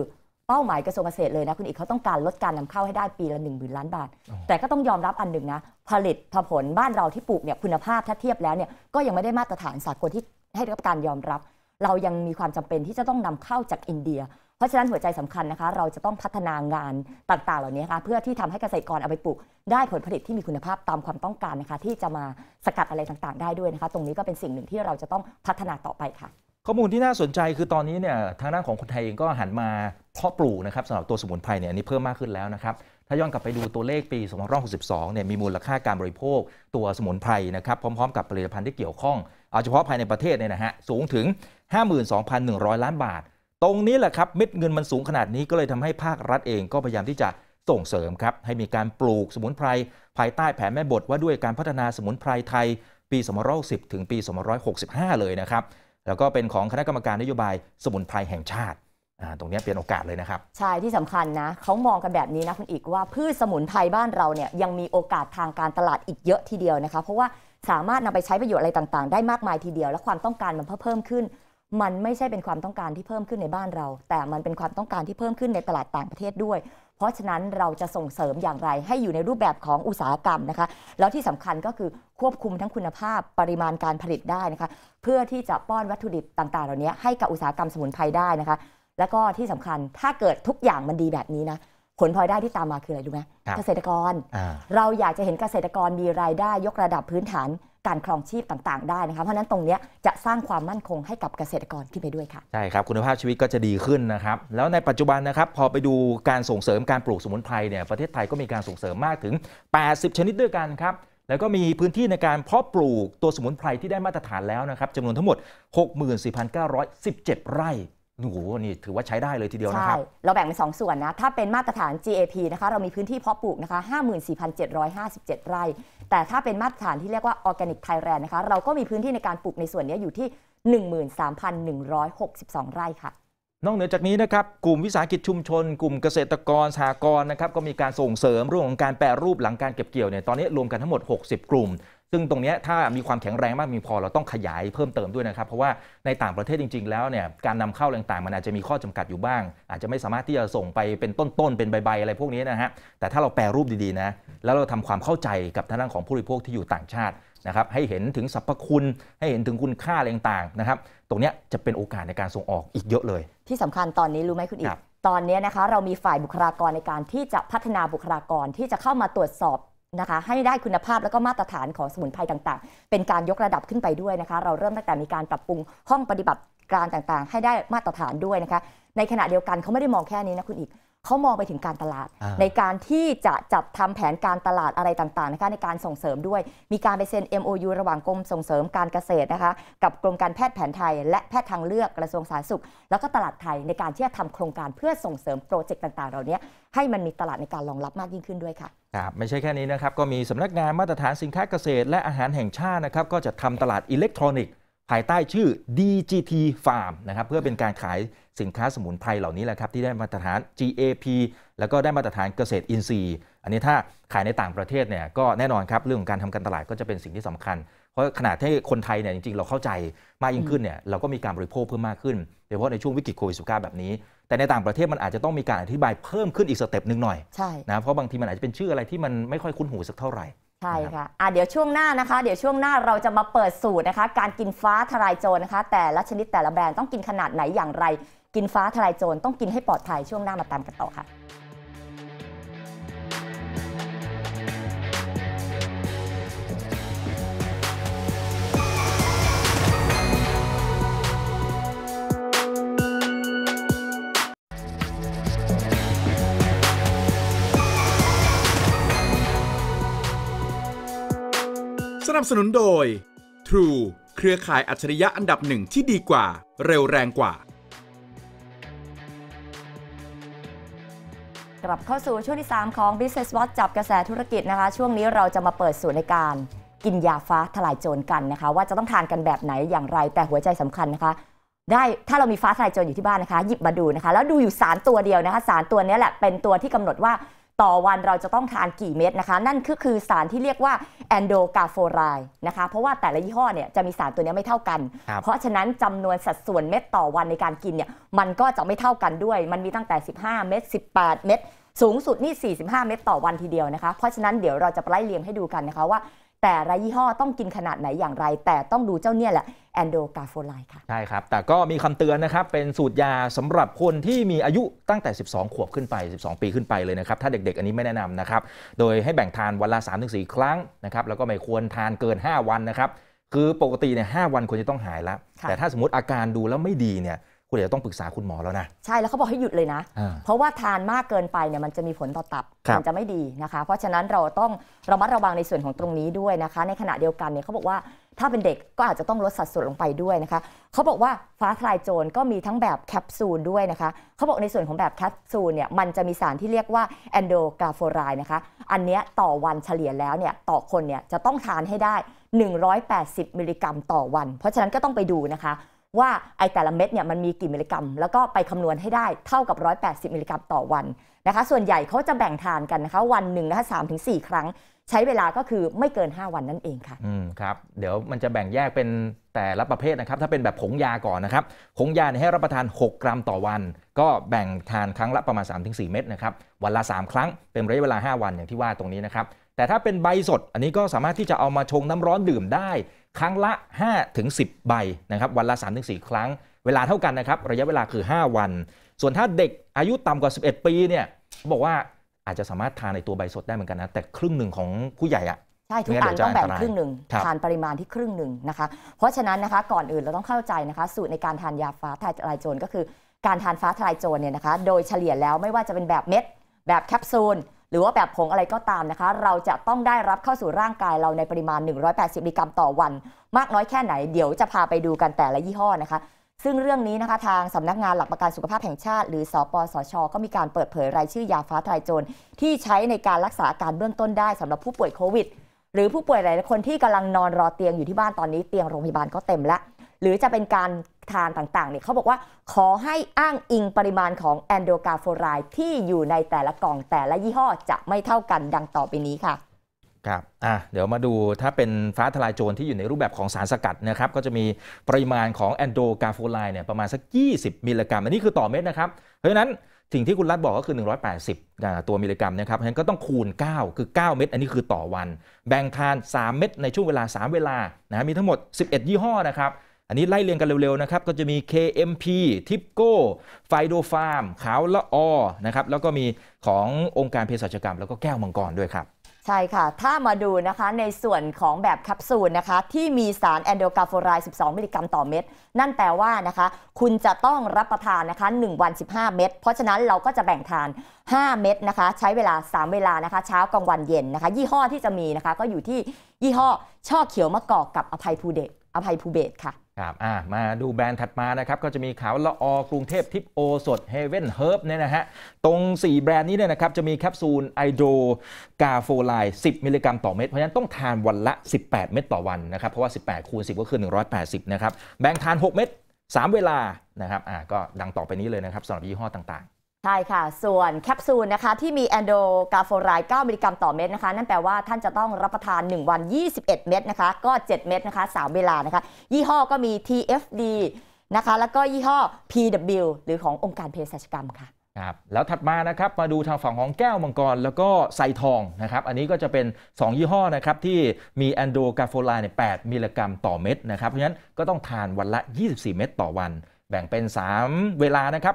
เป้าหมายกระทรวงเกษตรเลยนะคุณอีกเขาต้องการลดการนำเข้าให้ได้ปีละหนึ่งหมื่นล้านบาทแต่ก็ต้องยอมรับอันหนึ่งนะผลิตผลบ้านเราที่ปลูกเนี่ยคุณภาพถ้าเทียบแล้วเนี่ยก็ยังไม่ได้มาตรฐานสากลที่ให้รับการยอมรับเรายังมีความจำเป็นที่จะต้องนำเข้าจากอินเดีย เพราะฉะนั้นหัวใจสำคัญนะคะเราจะต้องพัฒนางานต่างๆเหล่านี้นะคะเพื่อที่ทำให้เกษตรกรเอาไปปลูกได้ผลผลิตที่มีคุณภาพตามความต้องการนะคะที่จะมาสกัดอะไรต่างๆได้ด้วยนะคะตรงนี้ก็เป็นสิ่งหนึ่งที่เราจะต้องพัฒนาต่อไปค่ะข้อมูลที่น่าสนใจคือตอนนี้เนี่ยทางด้านของคนไทยเองก็หันมาเพาะปลูกนะครับสำหรับตัวสมุนไพรเนี่ยอันนี้เพิ่มมากขึ้นแล้วนะครับถ้าย้อนกลับไปดูตัวเลขปีสองพันห้าร้อยหกสิบสองเนี่ยมีมูลค่าการบริโภคตัวสมุนไพรนะครับพร้อมๆกับผลิตภัณฑ์ที่เกี่ยวข้องเอาเฉพาะภายในประเทศเนี่ยนะฮะสูงถึง ห้าหมื่นสองพันหนึ่งร้อย ล้านบาทตรงนี้แหละครับเม็ดเงินมันสูงขนาดนี้ก็เลยทำให้ภาครัฐเองก็พยายามที่จะส่งเสริมครับให้มีการปลูกสมุนไพรภายใต้แผนแม่บทว่าด้วยการพัฒนาสมุนไพรไทยปีสองพันห้าร้อยหกสิบถึงปีสองพันห้าร้อยหกสิบห้าเลยนะครับแล้วก็เป็นของคณะกรรมการนโยบายสมุนไพรแห่งชาติตรงนี้เป็นโอกาสเลยนะครับใช่ที่สำคัญนะเขามองกันแบบนี้นะคุณอีกว่าพืชสมุนไพรบ้านเราเนี่ยยังมีโอกาสทางการตลาดอีกเยอะทีเดียวนะคะเพราะว่าสามารถนำไปใช้ประโยชน์อะไรต่างๆได้มากมายทีเดียวและความต้องการมันเพิ่มขึ้นมันไม่ใช่เป็นความต้องการที่เพิ่มขึ้นในบ้านเราแต่มันเป็นความต้องการที่เพิ่มขึ้นในตลาดต่างประเทศด้วยเพราะฉะนั้นเราจะส่งเสริมอย่างไรให้อยู่ในรูปแบบของอุตสาหกรรมนะคะแล้วที่สำคัญก็คือควบคุมทั้งคุณภาพปริมาณการผลิตได้นะคะเพื่อที่จะป้อนวัตถุดิบต่างๆเหล่านี้ให้กับอุตสาหกรรมสมุนไพรได้นะคะแล้วก็ที่สำคัญถ้าเกิดทุกอย่างมันดีแบบนี้นะผลพลอยได้ที่ตามมาคืออะไรรู้ไหมเกษตรกรเราอยากจะเห็นเกษตรกรมีรายได้ยกระดับพื้นฐานการครองชีพต่างๆได้นะคะเพราะนั้นตรงนี้จะสร้างความมั่นคงให้กับเกษตรกรขึ้นไปด้วยค่ะใช่ครับคุณภาพชีวิตก็จะดีขึ้นนะครับแล้วในปัจจุบันนะครับพอไปดูการส่งเสริมการปลูกสมุนไพรเนี่ยประเทศไทยก็มีการส่งเสริมมากถึงแปดสิบชนิดด้วยกันครับแล้วก็มีพื้นที่ในการเพาะปลูกตัวสมุนไพรที่ได้มาตรฐานแล้วนะครับจำนวนทั้งหมด หกหมื่นสี่พันเก้าร้อยสิบเจ็ด ไร่โอ้โหนี่ถือว่าใช้ได้เลยทีเดียวนะครับเราแบ่งเป็นสองส่วนนะถ้าเป็นมาตรฐาน จี เอ พี นะคะเรามีพื้นที่เพาะปลูกนะคะ ห้าหมื่นสี่พันเจ็ดร้อยห้าสิบเจ็ด ไร่แต่ถ้าเป็นมาตรฐานที่เรียกว่า Organic Thailand นะคะเราก็มีพื้นที่ในการปลูกในส่วนนี้อยู่ที่ หนึ่งหมื่นสามพันหนึ่งร้อยหกสิบสอง ไร่ค่ะนอกเหนือจากนี้นะครับกลุ่มวิสาหกิจชุมชนกลุ่มเกษตรกรสหกรณ์นะครับก็มีการส่งเสริมเรื่องของการแปรรูปหลังการเก็บเกี่ยวเนี่ยตอนนี้รวมกันทั้งหมดหกสิบกลุ่มซึ่งตรงนี้ถ้ามีความแข็งแรงมากมีพอเราต้องขยายเพิ่มเติมด้วยนะครับเพราะว่าในต่างประเทศจริงๆแล้วเนี่ยการนำเข้าต่างๆมันอาจจะมีข้อจำกัดอยู่บ้างอาจจะไม่สามารถที่จะส่งไปเป็นต้นๆเป็นใบๆอะไรพวกนี้นะฮะแต่ถ้าเราแปรรูปดีๆนะแล้วเราทำความเข้าใจกับทางด้านของผู้บริโภคที่อยู่ต่างชาตินะครับให้เห็นถึงสรรพคุณให้เห็นถึงคุณค่าอะไรต่างๆนะครับตรงนี้จะเป็นโอกาสในการส่งออกอีกเยอะเลยที่สำคัญตอนนี้รู้ไหมคุณอีกตอนนี้นะคะเรามีฝ่ายบุคลากรในการที่จะพัฒนาบุคลากรที่จะเข้ามาตรวจสอบนะคะให้ได้คุณภาพแล้วก็มาตรฐานของสมุนไพรต่างๆเป็นการยกระดับขึ้นไปด้วยนะคะเราเริ่มตั้งแต่มีการปรับปรุงห้องปฏิบัติการต่างๆให้ได้มาตรฐานด้วยนะคะในขณะเดียวกันเขาไม่ได้มองแค่นี้นะคุณอีกเขามองไปถึงการตลาดในการที่จะจับทำแผนการตลาดอะไรต่างๆนะคะในการส่งเสริมด้วยมีการไปเซ็น เอ็ม โอ ยู ระหว่างกรมส่งเสริมการเกษตรนะคะกับกรมการแพทย์แผนไทยและแพทย์ทางเลือกกระทรวงสาธารณสุขแล้วก็ตลาดไทยในการที่จะทำโครงการเพื่อส่งเสริมโปรเจกต์ต่างๆเหล่านี้ให้มันมีตลาดในการรองรับมากยิ่งขึ้นด้วยค่ะครับไม่ใช่แค่นี้นะครับก็มีสำนักงานมาตรฐานสินค้าเกษตรและอาหารแห่งชาตินะครับก็จะทำตลาดอิเล็กทรอนิกส์ภายใต้ชื่อ ดี จี ที Farm นะครับเพื่อเป็นการขายสินค้าสมุนไพรเหล่านี้แหละครับที่ได้มาตรฐาน จี เอ พี แล้วก็ได้มาตรฐานเกษตรอินทรีย์อันนี้ถ้าขายในต่างประเทศเนี่ยก็แน่นอนครับเรื่องของการทำการตลาดก็จะเป็นสิ่งที่สำคัญเพราะขณะที่คนไทยเนี่ยจริงๆเราเข้าใจมากยิ่งขึ้นเนี่ยเราก็มีการบริโภคเพิ่มมากขึ้นโดยเฉพาะในช่วงวิกฤตโควิด สิบเก้า แบบนี้แต่ในต่างประเทศมันอาจจะต้องมีการอธิบายเพิ่มขึ้นอีกสเต็ปหนึ่งหน่อยนะเพราะบางทีมันอาจจะเป็นชื่ออะไรที่มันไม่ค่อยคุ้นหูสักเท่าไหร่ใช่ค่ะอ่ะเดี๋ยวช่วงหน้านะคะเดี๋ยวช่วงหน้าเราจะมาเปิดสูตรนะคะการกินฟ้าทลายโจรนะคะแต่ละชนิดแต่ละแบรนด์ต้องกินขนาดไหนอย่างไรกินฟ้าทลายโจรต้องกินให้ปลอดภัยช่วงหน้ามาตามกันต่อค่ะสนับสนุนโดย True เครือข่ายอัจฉริยะอันดับหนึ่งที่ดีกว่าเร็วแรงกว่ากลับเข้าสู่ช่วงที่สามของ Business Watch จับกระแสธุรกิจนะคะช่วงนี้เราจะมาเปิดสูตรในการกินยาฟ้าทลายโจรกันนะคะว่าจะต้องทานกันแบบไหนอย่างไรแต่หัวใจสำคัญนะคะได้ถ้าเรามีฟ้าทลายโจรอยู่ที่บ้านนะคะหยิบมาดูนะคะแล้วดูอยู่สารตัวเดียวนะคะสารตัวนี้แหละเป็นตัวที่กำหนดว่าต่อวันเราจะต้องทานกี่เม็ดนะคะนั่นก็คือสารที่เรียกว่าแอนโดกาโฟไรด์นะคะเพราะว่าแต่ละยี่ห้อเนี่ยจะมีสารตัวนี้ไม่เท่ากันเพราะฉะนั้นจำนวนสัดส่วนเม็ดต่อวันในการกินเนี่ยมันก็จะไม่เท่ากันด้วยมันมีตั้งแต่สิบห้าเม็ดสิบแปดเม็ดสูงสุดนี่สี่สิบห้าเม็ดต่อวันทีเดียวนะคะเพราะฉะนั้นเดี๋ยวเราจะไล่เรียงให้ดูกันนะคะว่าแต่ละยี่ห้อต้องกินขนาดไหนอย่างไรแต่ต้องดูเจ้าเนี่ยแหละ แอนโดกาโฟไลน์ค่ะใช่ครับแต่ก็มีคำเตือนนะครับเป็นสูตรยาสำหรับคนที่มีอายุตั้งแต่สิบสองขวบขึ้นไปสิบสองปีขึ้นไปเลยนะครับถ้าเด็กๆอันนี้ไม่แนะนำนะครับโดยให้แบ่งทานวันละ สามถึงสี่ ครั้งนะครับแล้วก็ไม่ควรทานเกินห้าวันนะครับคือปกติเนี่ยห้าวันควรจะต้องหายแล้วแต่ถ้าสมมติอาการดูแล้วไม่ดีเนี่ยคุณเดี๋ยวต้องปรึกษาคุณหมอแล้วนะใช่แล้วเขาบอกให้หยุดเลยนะเพราะว่าทานมากเกินไปเนี่ยมันจะมีผลต่อตับมันจะไม่ดีนะคะเพราะฉะนั้นเราต้องระมัดระวังในส่วนของตรงนี้ด้วยนะคะในขณะเดียวกันเนี่ยเขาบอกว่าถ้าเป็นเด็กก็อาจจะต้องลดสัดส่วนลงไปด้วยนะคะเขาบอกว่าฟ้าทลายโจรก็มีทั้งแบบแคปซูลด้วยนะคะเขาบอกในส่วนของแบบแคปซูลเนี่ยมันจะมีสารที่เรียกว่าแอนโดกาโฟไรน์นะคะอันเนี้ยต่อวันเฉลี่ยแล้วเนี่ยต่อคนเนี่ยจะต้องทานให้ได้หนึ่งร้อยแปดสิบมิลลิกรัมต่อวันเพราะฉะนั้นก็ต้องไปดูนะคะว่าไอแต่ละเม็ดเนี่ยมันมีกี่มิลลิกรัมแล้วก็ไปคำนวณให้ได้เท่ากับหนึ่งร้อยแปดสิบมิลลิกรัมต่อวันนะคะส่วนใหญ่เขาจะแบ่งทานกันนะคะวันหนึ่งนะคะ สามถึงสี่ ครั้งใช้เวลาก็คือไม่เกินห้าวันนั่นเองค่ะอืมครับเดี๋ยวมันจะแบ่งแยกเป็นแต่ละประเภทนะครับถ้าเป็นแบบผงยาก่อนนะครับผงยาให้รับประทานหกกรัมต่อวันก็แบ่งทานครั้งละประมาณ สามถึงสี่ เม็ดนะครับวันละสามครั้งเป็นระยะเวลาห้าวันอย่างที่ว่าตรงนี้นะครับแต่ถ้าเป็นใบสดอันนี้ก็สามารถที่จะเอามาชงน้ำร้อนดื่มได้ครั้งละ ห้าถึงสิบ ใบนะครับวันละ สามถึงสี่ ครั้งเวลาเท่ากันนะครับระยะเวลาคือห้าวันส่วนถ้าเด็กอายุต่ำกว่าสิบเอ็ดปีเนี่ยบอกว่าอาจจะสามารถทานในตัวใบสดได้เหมือนกันนะแต่ครึ่งหนึ่งของผู้ใหญ่อะใช่ทุกอันต้องแบ่งครึ่งหนึ่งทานปริมาณที่ครึ่งหนึ่งนะคะเพราะฉะนั้นนะคะก่อนอื่นเราต้องเข้าใจนะคะสูตรในการทานยาฟ้าทลายโจรก็คือการทานฟ้าทลายโจรเนี่ยนะคะโดยเฉลี่ยแล้วไม่ว่าจะเป็นแบบเม็ดแบบแคปซูลหรือว่าแบบผงอะไรก็ตามนะคะเราจะต้องได้รับเข้าสู่ร่างกายเราในปริมาณหนึ่งร้อยแปดสิบมิลลิกรัมต่อวันมากน้อยแค่ไหนเดี๋ยวจะพาไปดูกันแต่ละยี่ห้อนะคะซึ่งเรื่องนี้นะคะทางสำนักงานหลักประกันสุขภาพแห่งชาติหรือสปสช.ก็มีการเปิดเผยรายชื่อยาฟ้าทลายโจรที่ใช้ในการรักษาอาการเบื้องต้นได้สำหรับผู้ป่วยโควิดหรือผู้ป่วยหลายคนที่กำลังนอนรอเตียงอยู่ที่บ้านตอนนี้เตียงโรงพยาบาลก็เต็มละหรือจะเป็นการทานต่างๆเนี่ยเขาบอกว่าขอให้อ้างอิงปริมาณของแอนโดกาโฟไรน์ที่อยู่ในแต่ละกล่องแต่ละยี่ห้อจะไม่เท่ากันดังต่อไปนี้ค่ะครับอ่ะเดี๋ยวมาดูถ้าเป็นฟ้าทลายโจรที่อยู่ในรูปแบบของสารสกัดนะครับก็จะมีปริมาณของแอนโดกาโฟไรน์เนี่ยประมาณสักยี่สิบมิลลิกรัมอันนี้คือต่อเม็ดนะครับเพราะฉะนั้นสิ่งที่คุณรัฐบอกก็คือหนึ่งร้อยแปดสิบตัวมิลลิกรัมนะครับเพราะฉะนั้นก็ต้องคูณเก้าคือเก้าเม็ดอันนี้คือต่อวันแบ่งทานสามเม็ดในช่วงเวลาสามเวลานะมีทั้งหมดสิบเอ็ดยี่ห้อนะครับอันนี้ไล่เรียงกันเร็วๆนะครับก็จะมี เค เอ็ม พี Tippco Fido Farm ขาวละออนะครับแล้วก็มีขององค์การเภสัชกรรมแล้วก็แก้วมังกรด้วยครับใช่ค่ะถ้ามาดูนะคะในส่วนของแบบแคปซูลนะคะที่มีสารแอนโดกาโฟไรน์สิบสองมิลลิกรัมต่อเม็ดนั่นแปลว่านะคะคุณจะต้องรับประทานนะคะหนึ่งวันสิบห้าเม็ดเพราะฉะนั้นเราก็จะแบ่งทานห้าเม็ดนะคะใช้เวลาสามเวลานะคะเช้ากลางวันเย็นนะคะยี่ห้อที่จะมีนะคะก็อยู่ที่ยี่ห้อช่อเขียวมะกอกกับอภัยภูเดชอภัยภูเบศค่ะครับมาดูแบรนด์ถัดมานะครับก็จะมีขาวละออกรุงเทพทิปโอสดเฮเว่นเฮิร์บเนี่ยนะฮะตรงสี่แบรนด์นี้เนี่ยนะครับจะมีแคปซูลไอโดกาโฟไลน์สิบมิลลิกรัมต่อเม็ดเพราะฉะนั้นต้องทานวันละสิบแปดเม็ดต่อวันนะครับเพราะว่าสิบแปดคูณสิบก็คือหนึ่งร้อยแปดสิบนะครับแบ่งทานหกเม็ดสามเวลานะครับอ่าก็ดังต่อไปนี้เลยนะครับสำหรับยี่ห้อต่างๆใช่ค่ะส่วนแคปซูลนะคะที่มีแอนโดกาโฟไรน์เก้ามิลลิกรัมต่อเม็ดนะคะนั่นแปลว่าท่านจะต้องรับประทานหนึ่งวันยี่สิบเอ็ดเม็ดนะคะก็เจ็ดเม็ดนะคะสามเวลานะคะยี่ห้อก็มี ที เอฟ ดี นะคะแล้วก็ยี่ห้อ พี ดับเบิลยู หรือขององค์การเภสัชกรรมค่ะครับแล้วถัดมานะครับมาดูทางฝั่งของแก้วมังกรแล้วก็ไซทองนะครับอันนี้ก็จะเป็นสองยี่ห้อนะครับที่มีแอนโดกาโฟไรน์แปดมิลลิกรัมต่อเม็ดนะครับเพราะฉะนั้นก็ต้องทานวันละยี่สิบสี่เม็ดต่อวันแบ่งเป็นสามเวลานะครับ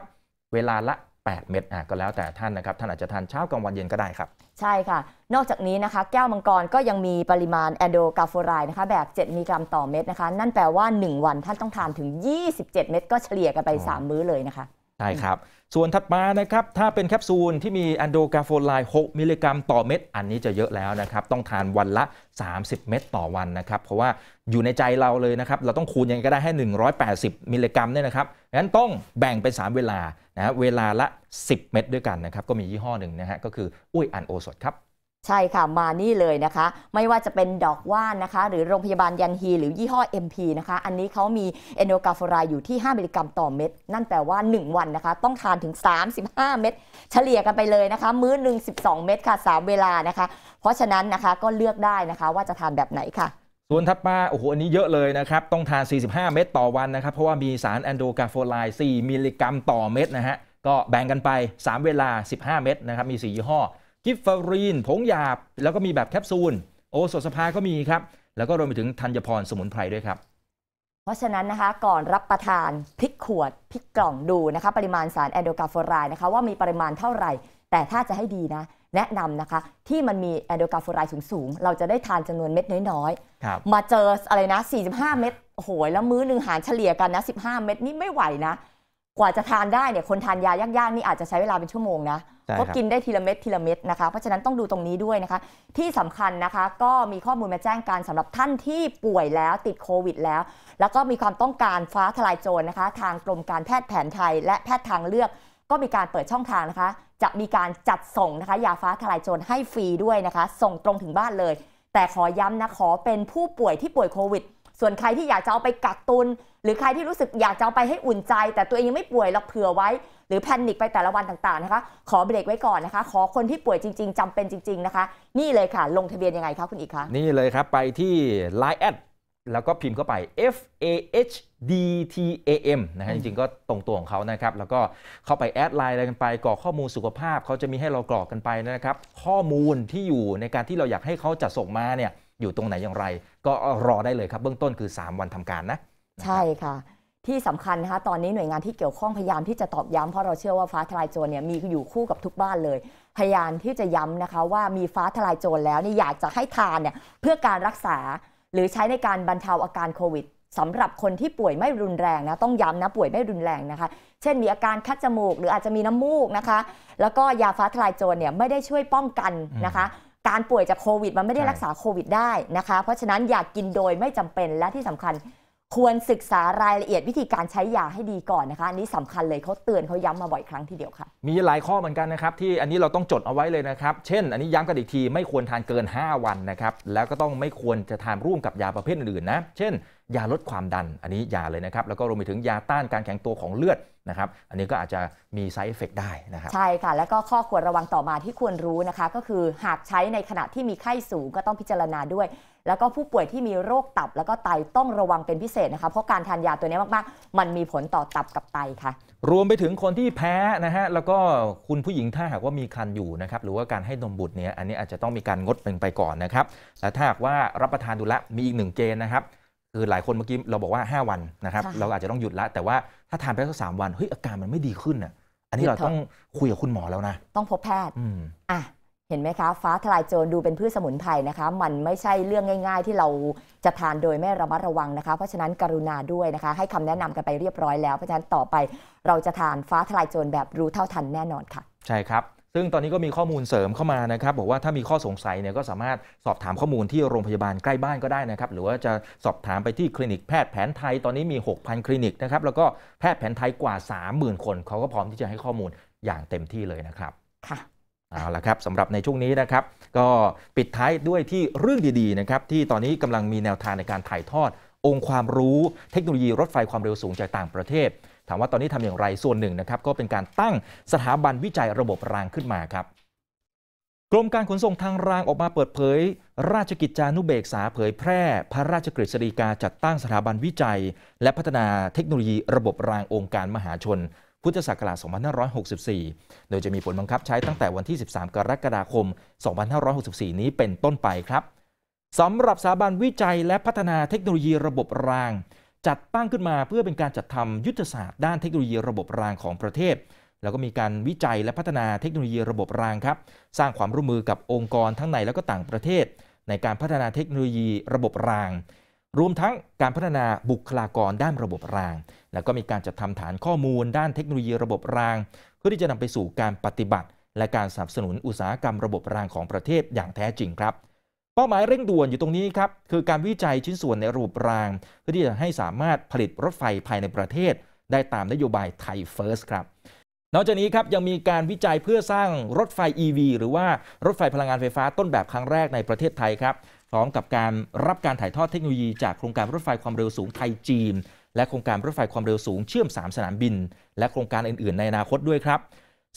เวลาละแปดเม็ดอ่ะก็แล้วแต่ท่านนะครับท่านอาจจะทานเช้ากลางวันเย็นก็ได้ครับใช่ค่ะนอกจากนี้นะคะแก้วมังกรก็ยังมีปริมาณแอนโดกาโฟไรน์นะคะแบบเจ็ดมิลลิกรัมต่อเม็ดนะคะนั่นแปลว่าหนึ่งวันท่านต้องทานถึงยี่สิบเจ็ดเม็ดก็เฉลี่ยกันไปสามมื้อเลยนะคะใช่ครับส่วนถัดมานะครับถ้าเป็นแคปซูลที่มีแอนโดกาโฟไลน์หกมิลลิกรัมต่อเม็ดอันนี้จะเยอะแล้วนะครับต้องทานวันละสามสิบเม็ดต่อวันนะครับเพราะว่าอยู่ในใจเราเลยนะครับเราต้องคูณยังก็ได้ให้หนึ่งร้อยแปดสิบมิลลิกรัมเนี่ยนะครับงั้นต้องแบ่งเป็นสามเวลานะเวลาละสิบเม็ดด้วยกันนะครับก็มียี่ห้อหนึ่งนะฮะก็คืออุ้ยอันโอสถครับใช่ค่ะมานี่เลยนะคะไม่ว่าจะเป็นดอกว่านนะคะหรือโรงพยาบาลยันฮีหรือยี่ห้อ เอ็ม พี นะคะอันนี้เขามีแอนโดกาโฟไรน์อยู่ที่ห้ามิลลิกรัมต่อเม็ดนั่นแปลว่าหนึ่งวันนะคะต้องทานถึงสามสิบห้าเม็ดเฉลี่ยกันไปเลยนะคะมื้อหนึ่งสิบสองเม็ดค่ะสามเวลานะคะเพราะฉะนั้นนะคะก็เลือกได้นะคะว่าจะทานแบบไหนค่ะส่วนถัดมาโอ้โหอันนี้เยอะเลยนะครับต้องทานสี่สิบห้าเม็ดต่อวันนะครับเพราะว่ามีสารแอนโดกาโฟไรน์สี่มิลลิกรัมต่อเม็ดนะฮะก็แบ่งกันไปสามเวลาสิบห้าเม็ดนะครับมีสี่ยี่ห้อกิฟฟารีนผงหยาบแล้วก็มีแบบแคปซูลโอสถสภาก็มีครับแล้วก็รวมไปถึงธัญพรสมุนไพรด้วยครับ เพราะฉะนั้นนะคะก่อนรับประทานพลิกขวดพลิกกล่องดูนะคะปริมาณสารแอนโดกาโฟไรด์นะคะว่ามีปริมาณเท่าไหร่แต่ถ้าจะให้ดีนะแนะนำนะคะที่มันมีแอนโดกาโฟไรด์สูงๆเราจะได้ทานจำนวนเม็ดน้อยๆมาเจออะไรนะสี่สิบห้าเม็ดโอ้โหแล้วมื้อหนึ่งหารเฉลี่ยกันนะสิบห้าเม็ดนี่ไม่ไหวนะกว่าจะทานได้เนี่ยคนทานยายากๆนี่อาจจะใช้เวลาเป็นชั่วโมงนะเพราะกินได้ทีละเม็ดทีละเม็ดนะคะเพราะฉะนั้นต้องดูตรงนี้ด้วยนะคะที่สำคัญนะคะก็มีข้อมูลมาแจ้งการสำหรับท่านที่ป่วยแล้วติดโควิดแล้วแล้วก็มีความต้องการฟ้าทลายโจร น, นะคะทางกรมการแพทย์แผนไทยและแพทย์ทางเลือกก็มีการเปิดช่องทางนะคะจะมีการจัดส่งนะคะยาฟ้าทลายโจรให้ฟรีด้วยนะคะส่งตรงถึงบ้านเลยแต่ขอย้ำนะขอเป็นผู้ป่วยที่ป่วยโควิดส่วนใครที่อยากจะเอาไปกักตุนหรือใครที่รู้สึกอยากจะเอาไปให้อุ่นใจแต่ตัวเองยังไม่ป่วยเราเผื่อไว้หรือแพนิคไปแต่ละวันต่างๆนะคะขอเบรกไว้ก่อนนะคะขอคนที่ป่วยจริงๆจำเป็นจริงๆนะคะนี่เลยค่ะลงทะเบียนยังไงคะคุณอีกคะนี่เลยครับไปที่ ไลน์ แอดแล้วก็พิมพ์เข้าไป เอฟ เอ เอช ดี ที เอ เอ็ม นะฮะจริงๆก็ตรงตัวของเขานะครับแล้วก็เข้าไปแอดไลน์อะไรกันไปกรอกข้อมูลสุขภาพเขาจะมีให้เรากรอกกันไปนะครับข้อมูลที่อยู่ในการที่เราอยากให้เขาจัดส่งมาเนี่ยอยู่ตรงไหนอย่างไรก็รอได้เลยครับเบื้องต้นคือสามวันทำการนะใช่ค่ะที่สำคัญนะคะตอนนี้หน่วยงานที่เกี่ยวข้องพยายามที่จะตอบย้ำเพราะเราเชื่อว่าฟ้าทลายโจรเนี่ยมีอยู่คู่กับทุกบ้านเลยพยายามที่จะย้ำนะคะว่ามีฟ้าทลายโจรแล้วนี่อยากจะให้ทานเนี่ยเพื่อการรักษาหรือใช้ในการบรรเทาอาการโควิดสำหรับคนที่ป่วยไม่รุนแรงนะต้องย้ำนะป่วยไม่รุนแรงนะคะเช่นมีอาการคัดจมูกหรืออาจจะมีน้ำมูกนะคะแล้วก็ยาฟ้าทลายโจรเนี่ยไม่ได้ช่วยป้องกันนะคะการป่วยจากโควิดมันไม่ได้รักษาโควิดได้นะคะเพราะฉะนั้นอยากกินโดยไม่จำเป็นและที่สำคัญควรศึกษารายละเอียดวิธีการใช้ยาให้ดีก่อนนะคะอันนี้สำคัญเลยเขาเตือนเขาย้ำมาบ่อยครั้งทีเดียวค่ะมีหลายข้อเหมือนกันนะครับที่อันนี้เราต้องจดเอาไว้เลยนะครับเช่นอันนี้ย้ำกันอีกทีไม่ควรทานเกินห้าวันนะครับแล้วก็ต้องไม่ควรจะทานร่วมกับยาประเภทอื่นนะเช่นยาลดความดันอันนี้ยาเลยนะครับแล้วก็รวมไปถึงยาต้านการแข็งตัวของเลือดนะครับอันนี้ก็อาจจะมี side effect ได้นะครับใช่ค่ะแล้วก็ข้อควรระวังต่อมาที่ควรรู้นะคะก็คือหากใช้ในขณะที่มีไข้สูงก็ต้องพิจารณาด้วยแล้วก็ผู้ป่วยที่มีโรคตับแล้วก็ไตต้องระวังเป็นพิเศษนะคะเพราะการทานยาตัวนี้มากๆมันมีผลต่อตับกับไตค่ะรวมไปถึงคนที่แพ้นะฮะแล้วก็คุณผู้หญิงถ้าหากว่ามีครรภ์อยู่นะครับหรือว่าการให้นมบุตรเนี่ยอันนี้อาจจะต้องมีการงดเป็นไปก่อนนะครับและถ้าหากว่ารับประทานดูแลมีอีกหนึ่งเกณฑ์นะครับคือหลายคนเมื่อกี้เราบอกว่าห้าวันนะครับเราอาจจะต้องหยุดละแต่ว่าถ้าทานไปสักสามวันเฮ้ยอาการมันไม่ดีขึ้นอ่ะอันนี้เราต้องคุยกับคุณหมอแล้วนะต้องพบแพทย์อ่ะเห็นไหมคะฟ้าทลายโจรดูเป็นพืชสมุนไพรนะคะมันไม่ใช่เรื่องง่ายๆที่เราจะทานโดยไม่ระมัดระวังนะคะเพราะฉะนั้นกรุณาด้วยนะคะให้คำแนะนำกันไปเรียบร้อยแล้วเพราะฉะนั้นต่อไปเราจะทานฟ้าทลายโจรแบบรู้เท่าทันแน่นอนค่ะใช่ครับซึ่งตอนนี้ก็มีข้อมูลเสริมเข้ามานะครับบอกว่าถ้ามีข้อสงสัยเนี่ยก็สามารถสอบถามข้อมูลที่โรงพยาบาลใกล้บ้านก็ได้นะครับหรือว่าจะสอบถามไปที่คลินิกแพทย์แผนไทยตอนนี้มี หกพัน คลินิกนะครับแล้วก็แพทย์แผนไทยกว่า สามหมื่น คนเขาก็พร้อมที่จะให้ข้อมูลอย่างเต็มที่เลยนะครับค่ะเอาละครับสำหรับในช่วงนี้นะครับก็ปิดท้ายด้วยที่เรื่องดีๆนะครับที่ตอนนี้กำลังมีแนวทางในการถ่ายทอดองค์ความรู้เทคโนโลยีรถไฟความเร็วสูงจากต่างประเทศถามว่าตอนนี้ทำอย่างไรส่วนหนึ่งนะครับก็เป็นการตั้งสถาบันวิจัยระบบรางขึ้นมาครับกรมการขนส่งทางรางออกมาเปิดเผยราชกิจจานุเบกษาเผยแพร่พระราชกฤษฎีกาจัดตั้งสถาบันวิจัยและพัฒนาเทคโนโลยีระบบรางองค์การมหาชนพุทธศักราช สองพันห้าร้อยหกสิบสี่ โดยจะมีผลบังคับใช้ตั้งแต่วันที่ สิบสาม กรกฎาคม สองพันห้าร้อยหกสิบสี่ นี้เป็นต้นไปครับสำหรับสถาบันวิจัยและพัฒนาเทคโนโลยีระบบรางจัดตั้งขึ้นมาเพื่อเป็นการจัดทำยุทธศาสตร์ด้านเทคโนโลยีระบบรางของประเทศแล้วก็มีการวิจัยและพัฒนาเทคโนโลยีระบบรางครับสร้างความร่วมมือกับองค์กรทั้งในและก็ต่างประเทศในการพัฒนาเทคโนโลยีระบบรางรวมทั้งการพัฒนาบุคลากรด้านระบบรางแล้วก็มีการจัดทำฐานข้อมูลด้านเทคโนโลยีระบบรางเพื่อที่จะนำไปสู่การปฏิบัติและการสนับสนุนอุตสาหกรรมระบบรางของประเทศอย่างแท้จริงครับเป้าหมายเร่งด่วนอยู่ตรงนี้ครับคือการวิจัยชิ้นส่วนในระบบรางเพื่อที่จะให้สามารถผลิตรถไฟภายในประเทศได้ตามนโยบายไทยเฟิร์สครับนอกจากนี้ครับยังมีการวิจัยเพื่อสร้างรถไฟ อี วี หรือว่ารถไฟพลังงานไฟฟ้าต้นแบบครั้งแรกในประเทศไทยครับพร้อมกับการรับการถ่ายทอดเทคโนโลยีจากโครงการรถไฟความเร็วสูงไทยจีนและโครงการรถไฟความเร็วสูงเชื่อมสามสนามบินและโครงการอื่นๆในอนาคตด้วยครั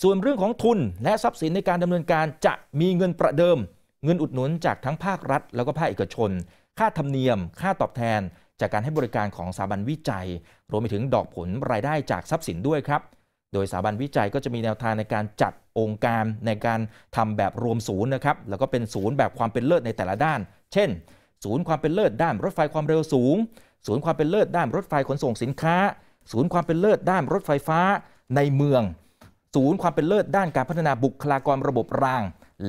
บส่วนเรื่องของทุนและทรัพย์สินในการดำเนินการจะมีเงินประเดิมเงินอุดหนุนจากทั้งภาครัฐแล้วก็ภาคเอกชนค่าธรรมเนียมค่าตอบแทนจากการให้บริการของสถาบันวิจัยรวมไปถึงดอกผลรายได้จากทรัพย์สินด้วยครับโดยสถาบันวิจัยก็จะมีแนวทางในการจัดองค์การในการทำแบบรวมศูนย์นะครับแล้วก็เป็นศูนย์แบบความเป็นเลิศในแต่ละด้านเช่นศูนย์ความเป็นเลิศด้านรถไฟความเร็วสูง ศูนย์ความเป็นเลิศด้านรถไฟขนส่งสินค้าศูนย์ความเป็นเลิศด้านรถไฟฟ้าในเมืองศูนย์ความเป็นเลิศด้านการพัฒนาบุคลากรระบบราง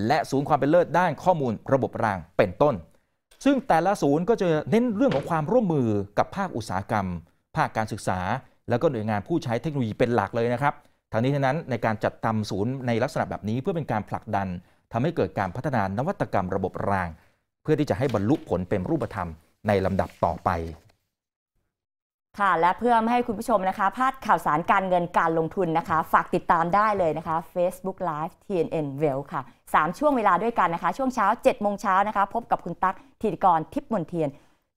และศูนย์ความเป็นเลิศด้านข้อมูลระบบรางเป็นต้นซึ่งแต่ละศูนย์ก็จะเน้นเรื่องของความร่วมมือกับภาคอุตสาหกรรมภาคการศึกษาแล้วก็หน่วยงานผู้ใช้เทคโนโลยีเป็นหลักเลยนะครับทางนี้ทั้งนั้นในการจัดทำศูนย์ในลักษณะแบบนี้เพื่อเป็นการผลักดันทำให้เกิดการพัฒนานวัตกรรมระบบรางเพื่อที่จะให้บรรลุผลเป็นรูปธรรมในลำดับต่อไปค่ะและเพื่อไม่ให้คุณผู้ชมนะคะพลาดข่าวสารการเงินการลงทุนนะคะฝากติดตามได้เลยนะคะ Facebook Live ที เอ็น เอ็น Wealth ค่ะสามช่วงเวลาด้วยกันนะคะช่วงเช้าเจ็ดโมงเช้านะคะพบกับคุณตั๊กธีรกรทิพย์มนเทียน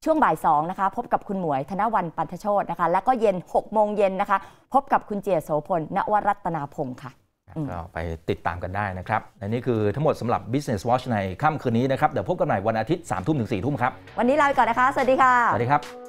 ช่วงบ่ายสองนะคะพบกับคุณหมวยธนวันปันธโชตินะคะและก็เย็นหกโมงเย็นนะคะพบกับคุณเจษโสพลณวรัตนาพงศ์ค่ะก็ไปติดตามกันได้นะครับและนี่คือทั้งหมดสำหรับ Business Watch ในค่ำคืนนี้นะครับเดี๋ยวพบกันใหม่วันอาทิตย์สามทุ่มถึงสี่ทุ่มครับวันนี้ลาไปก่อนนะคะสวัสดีค่ะสวัสดีครับ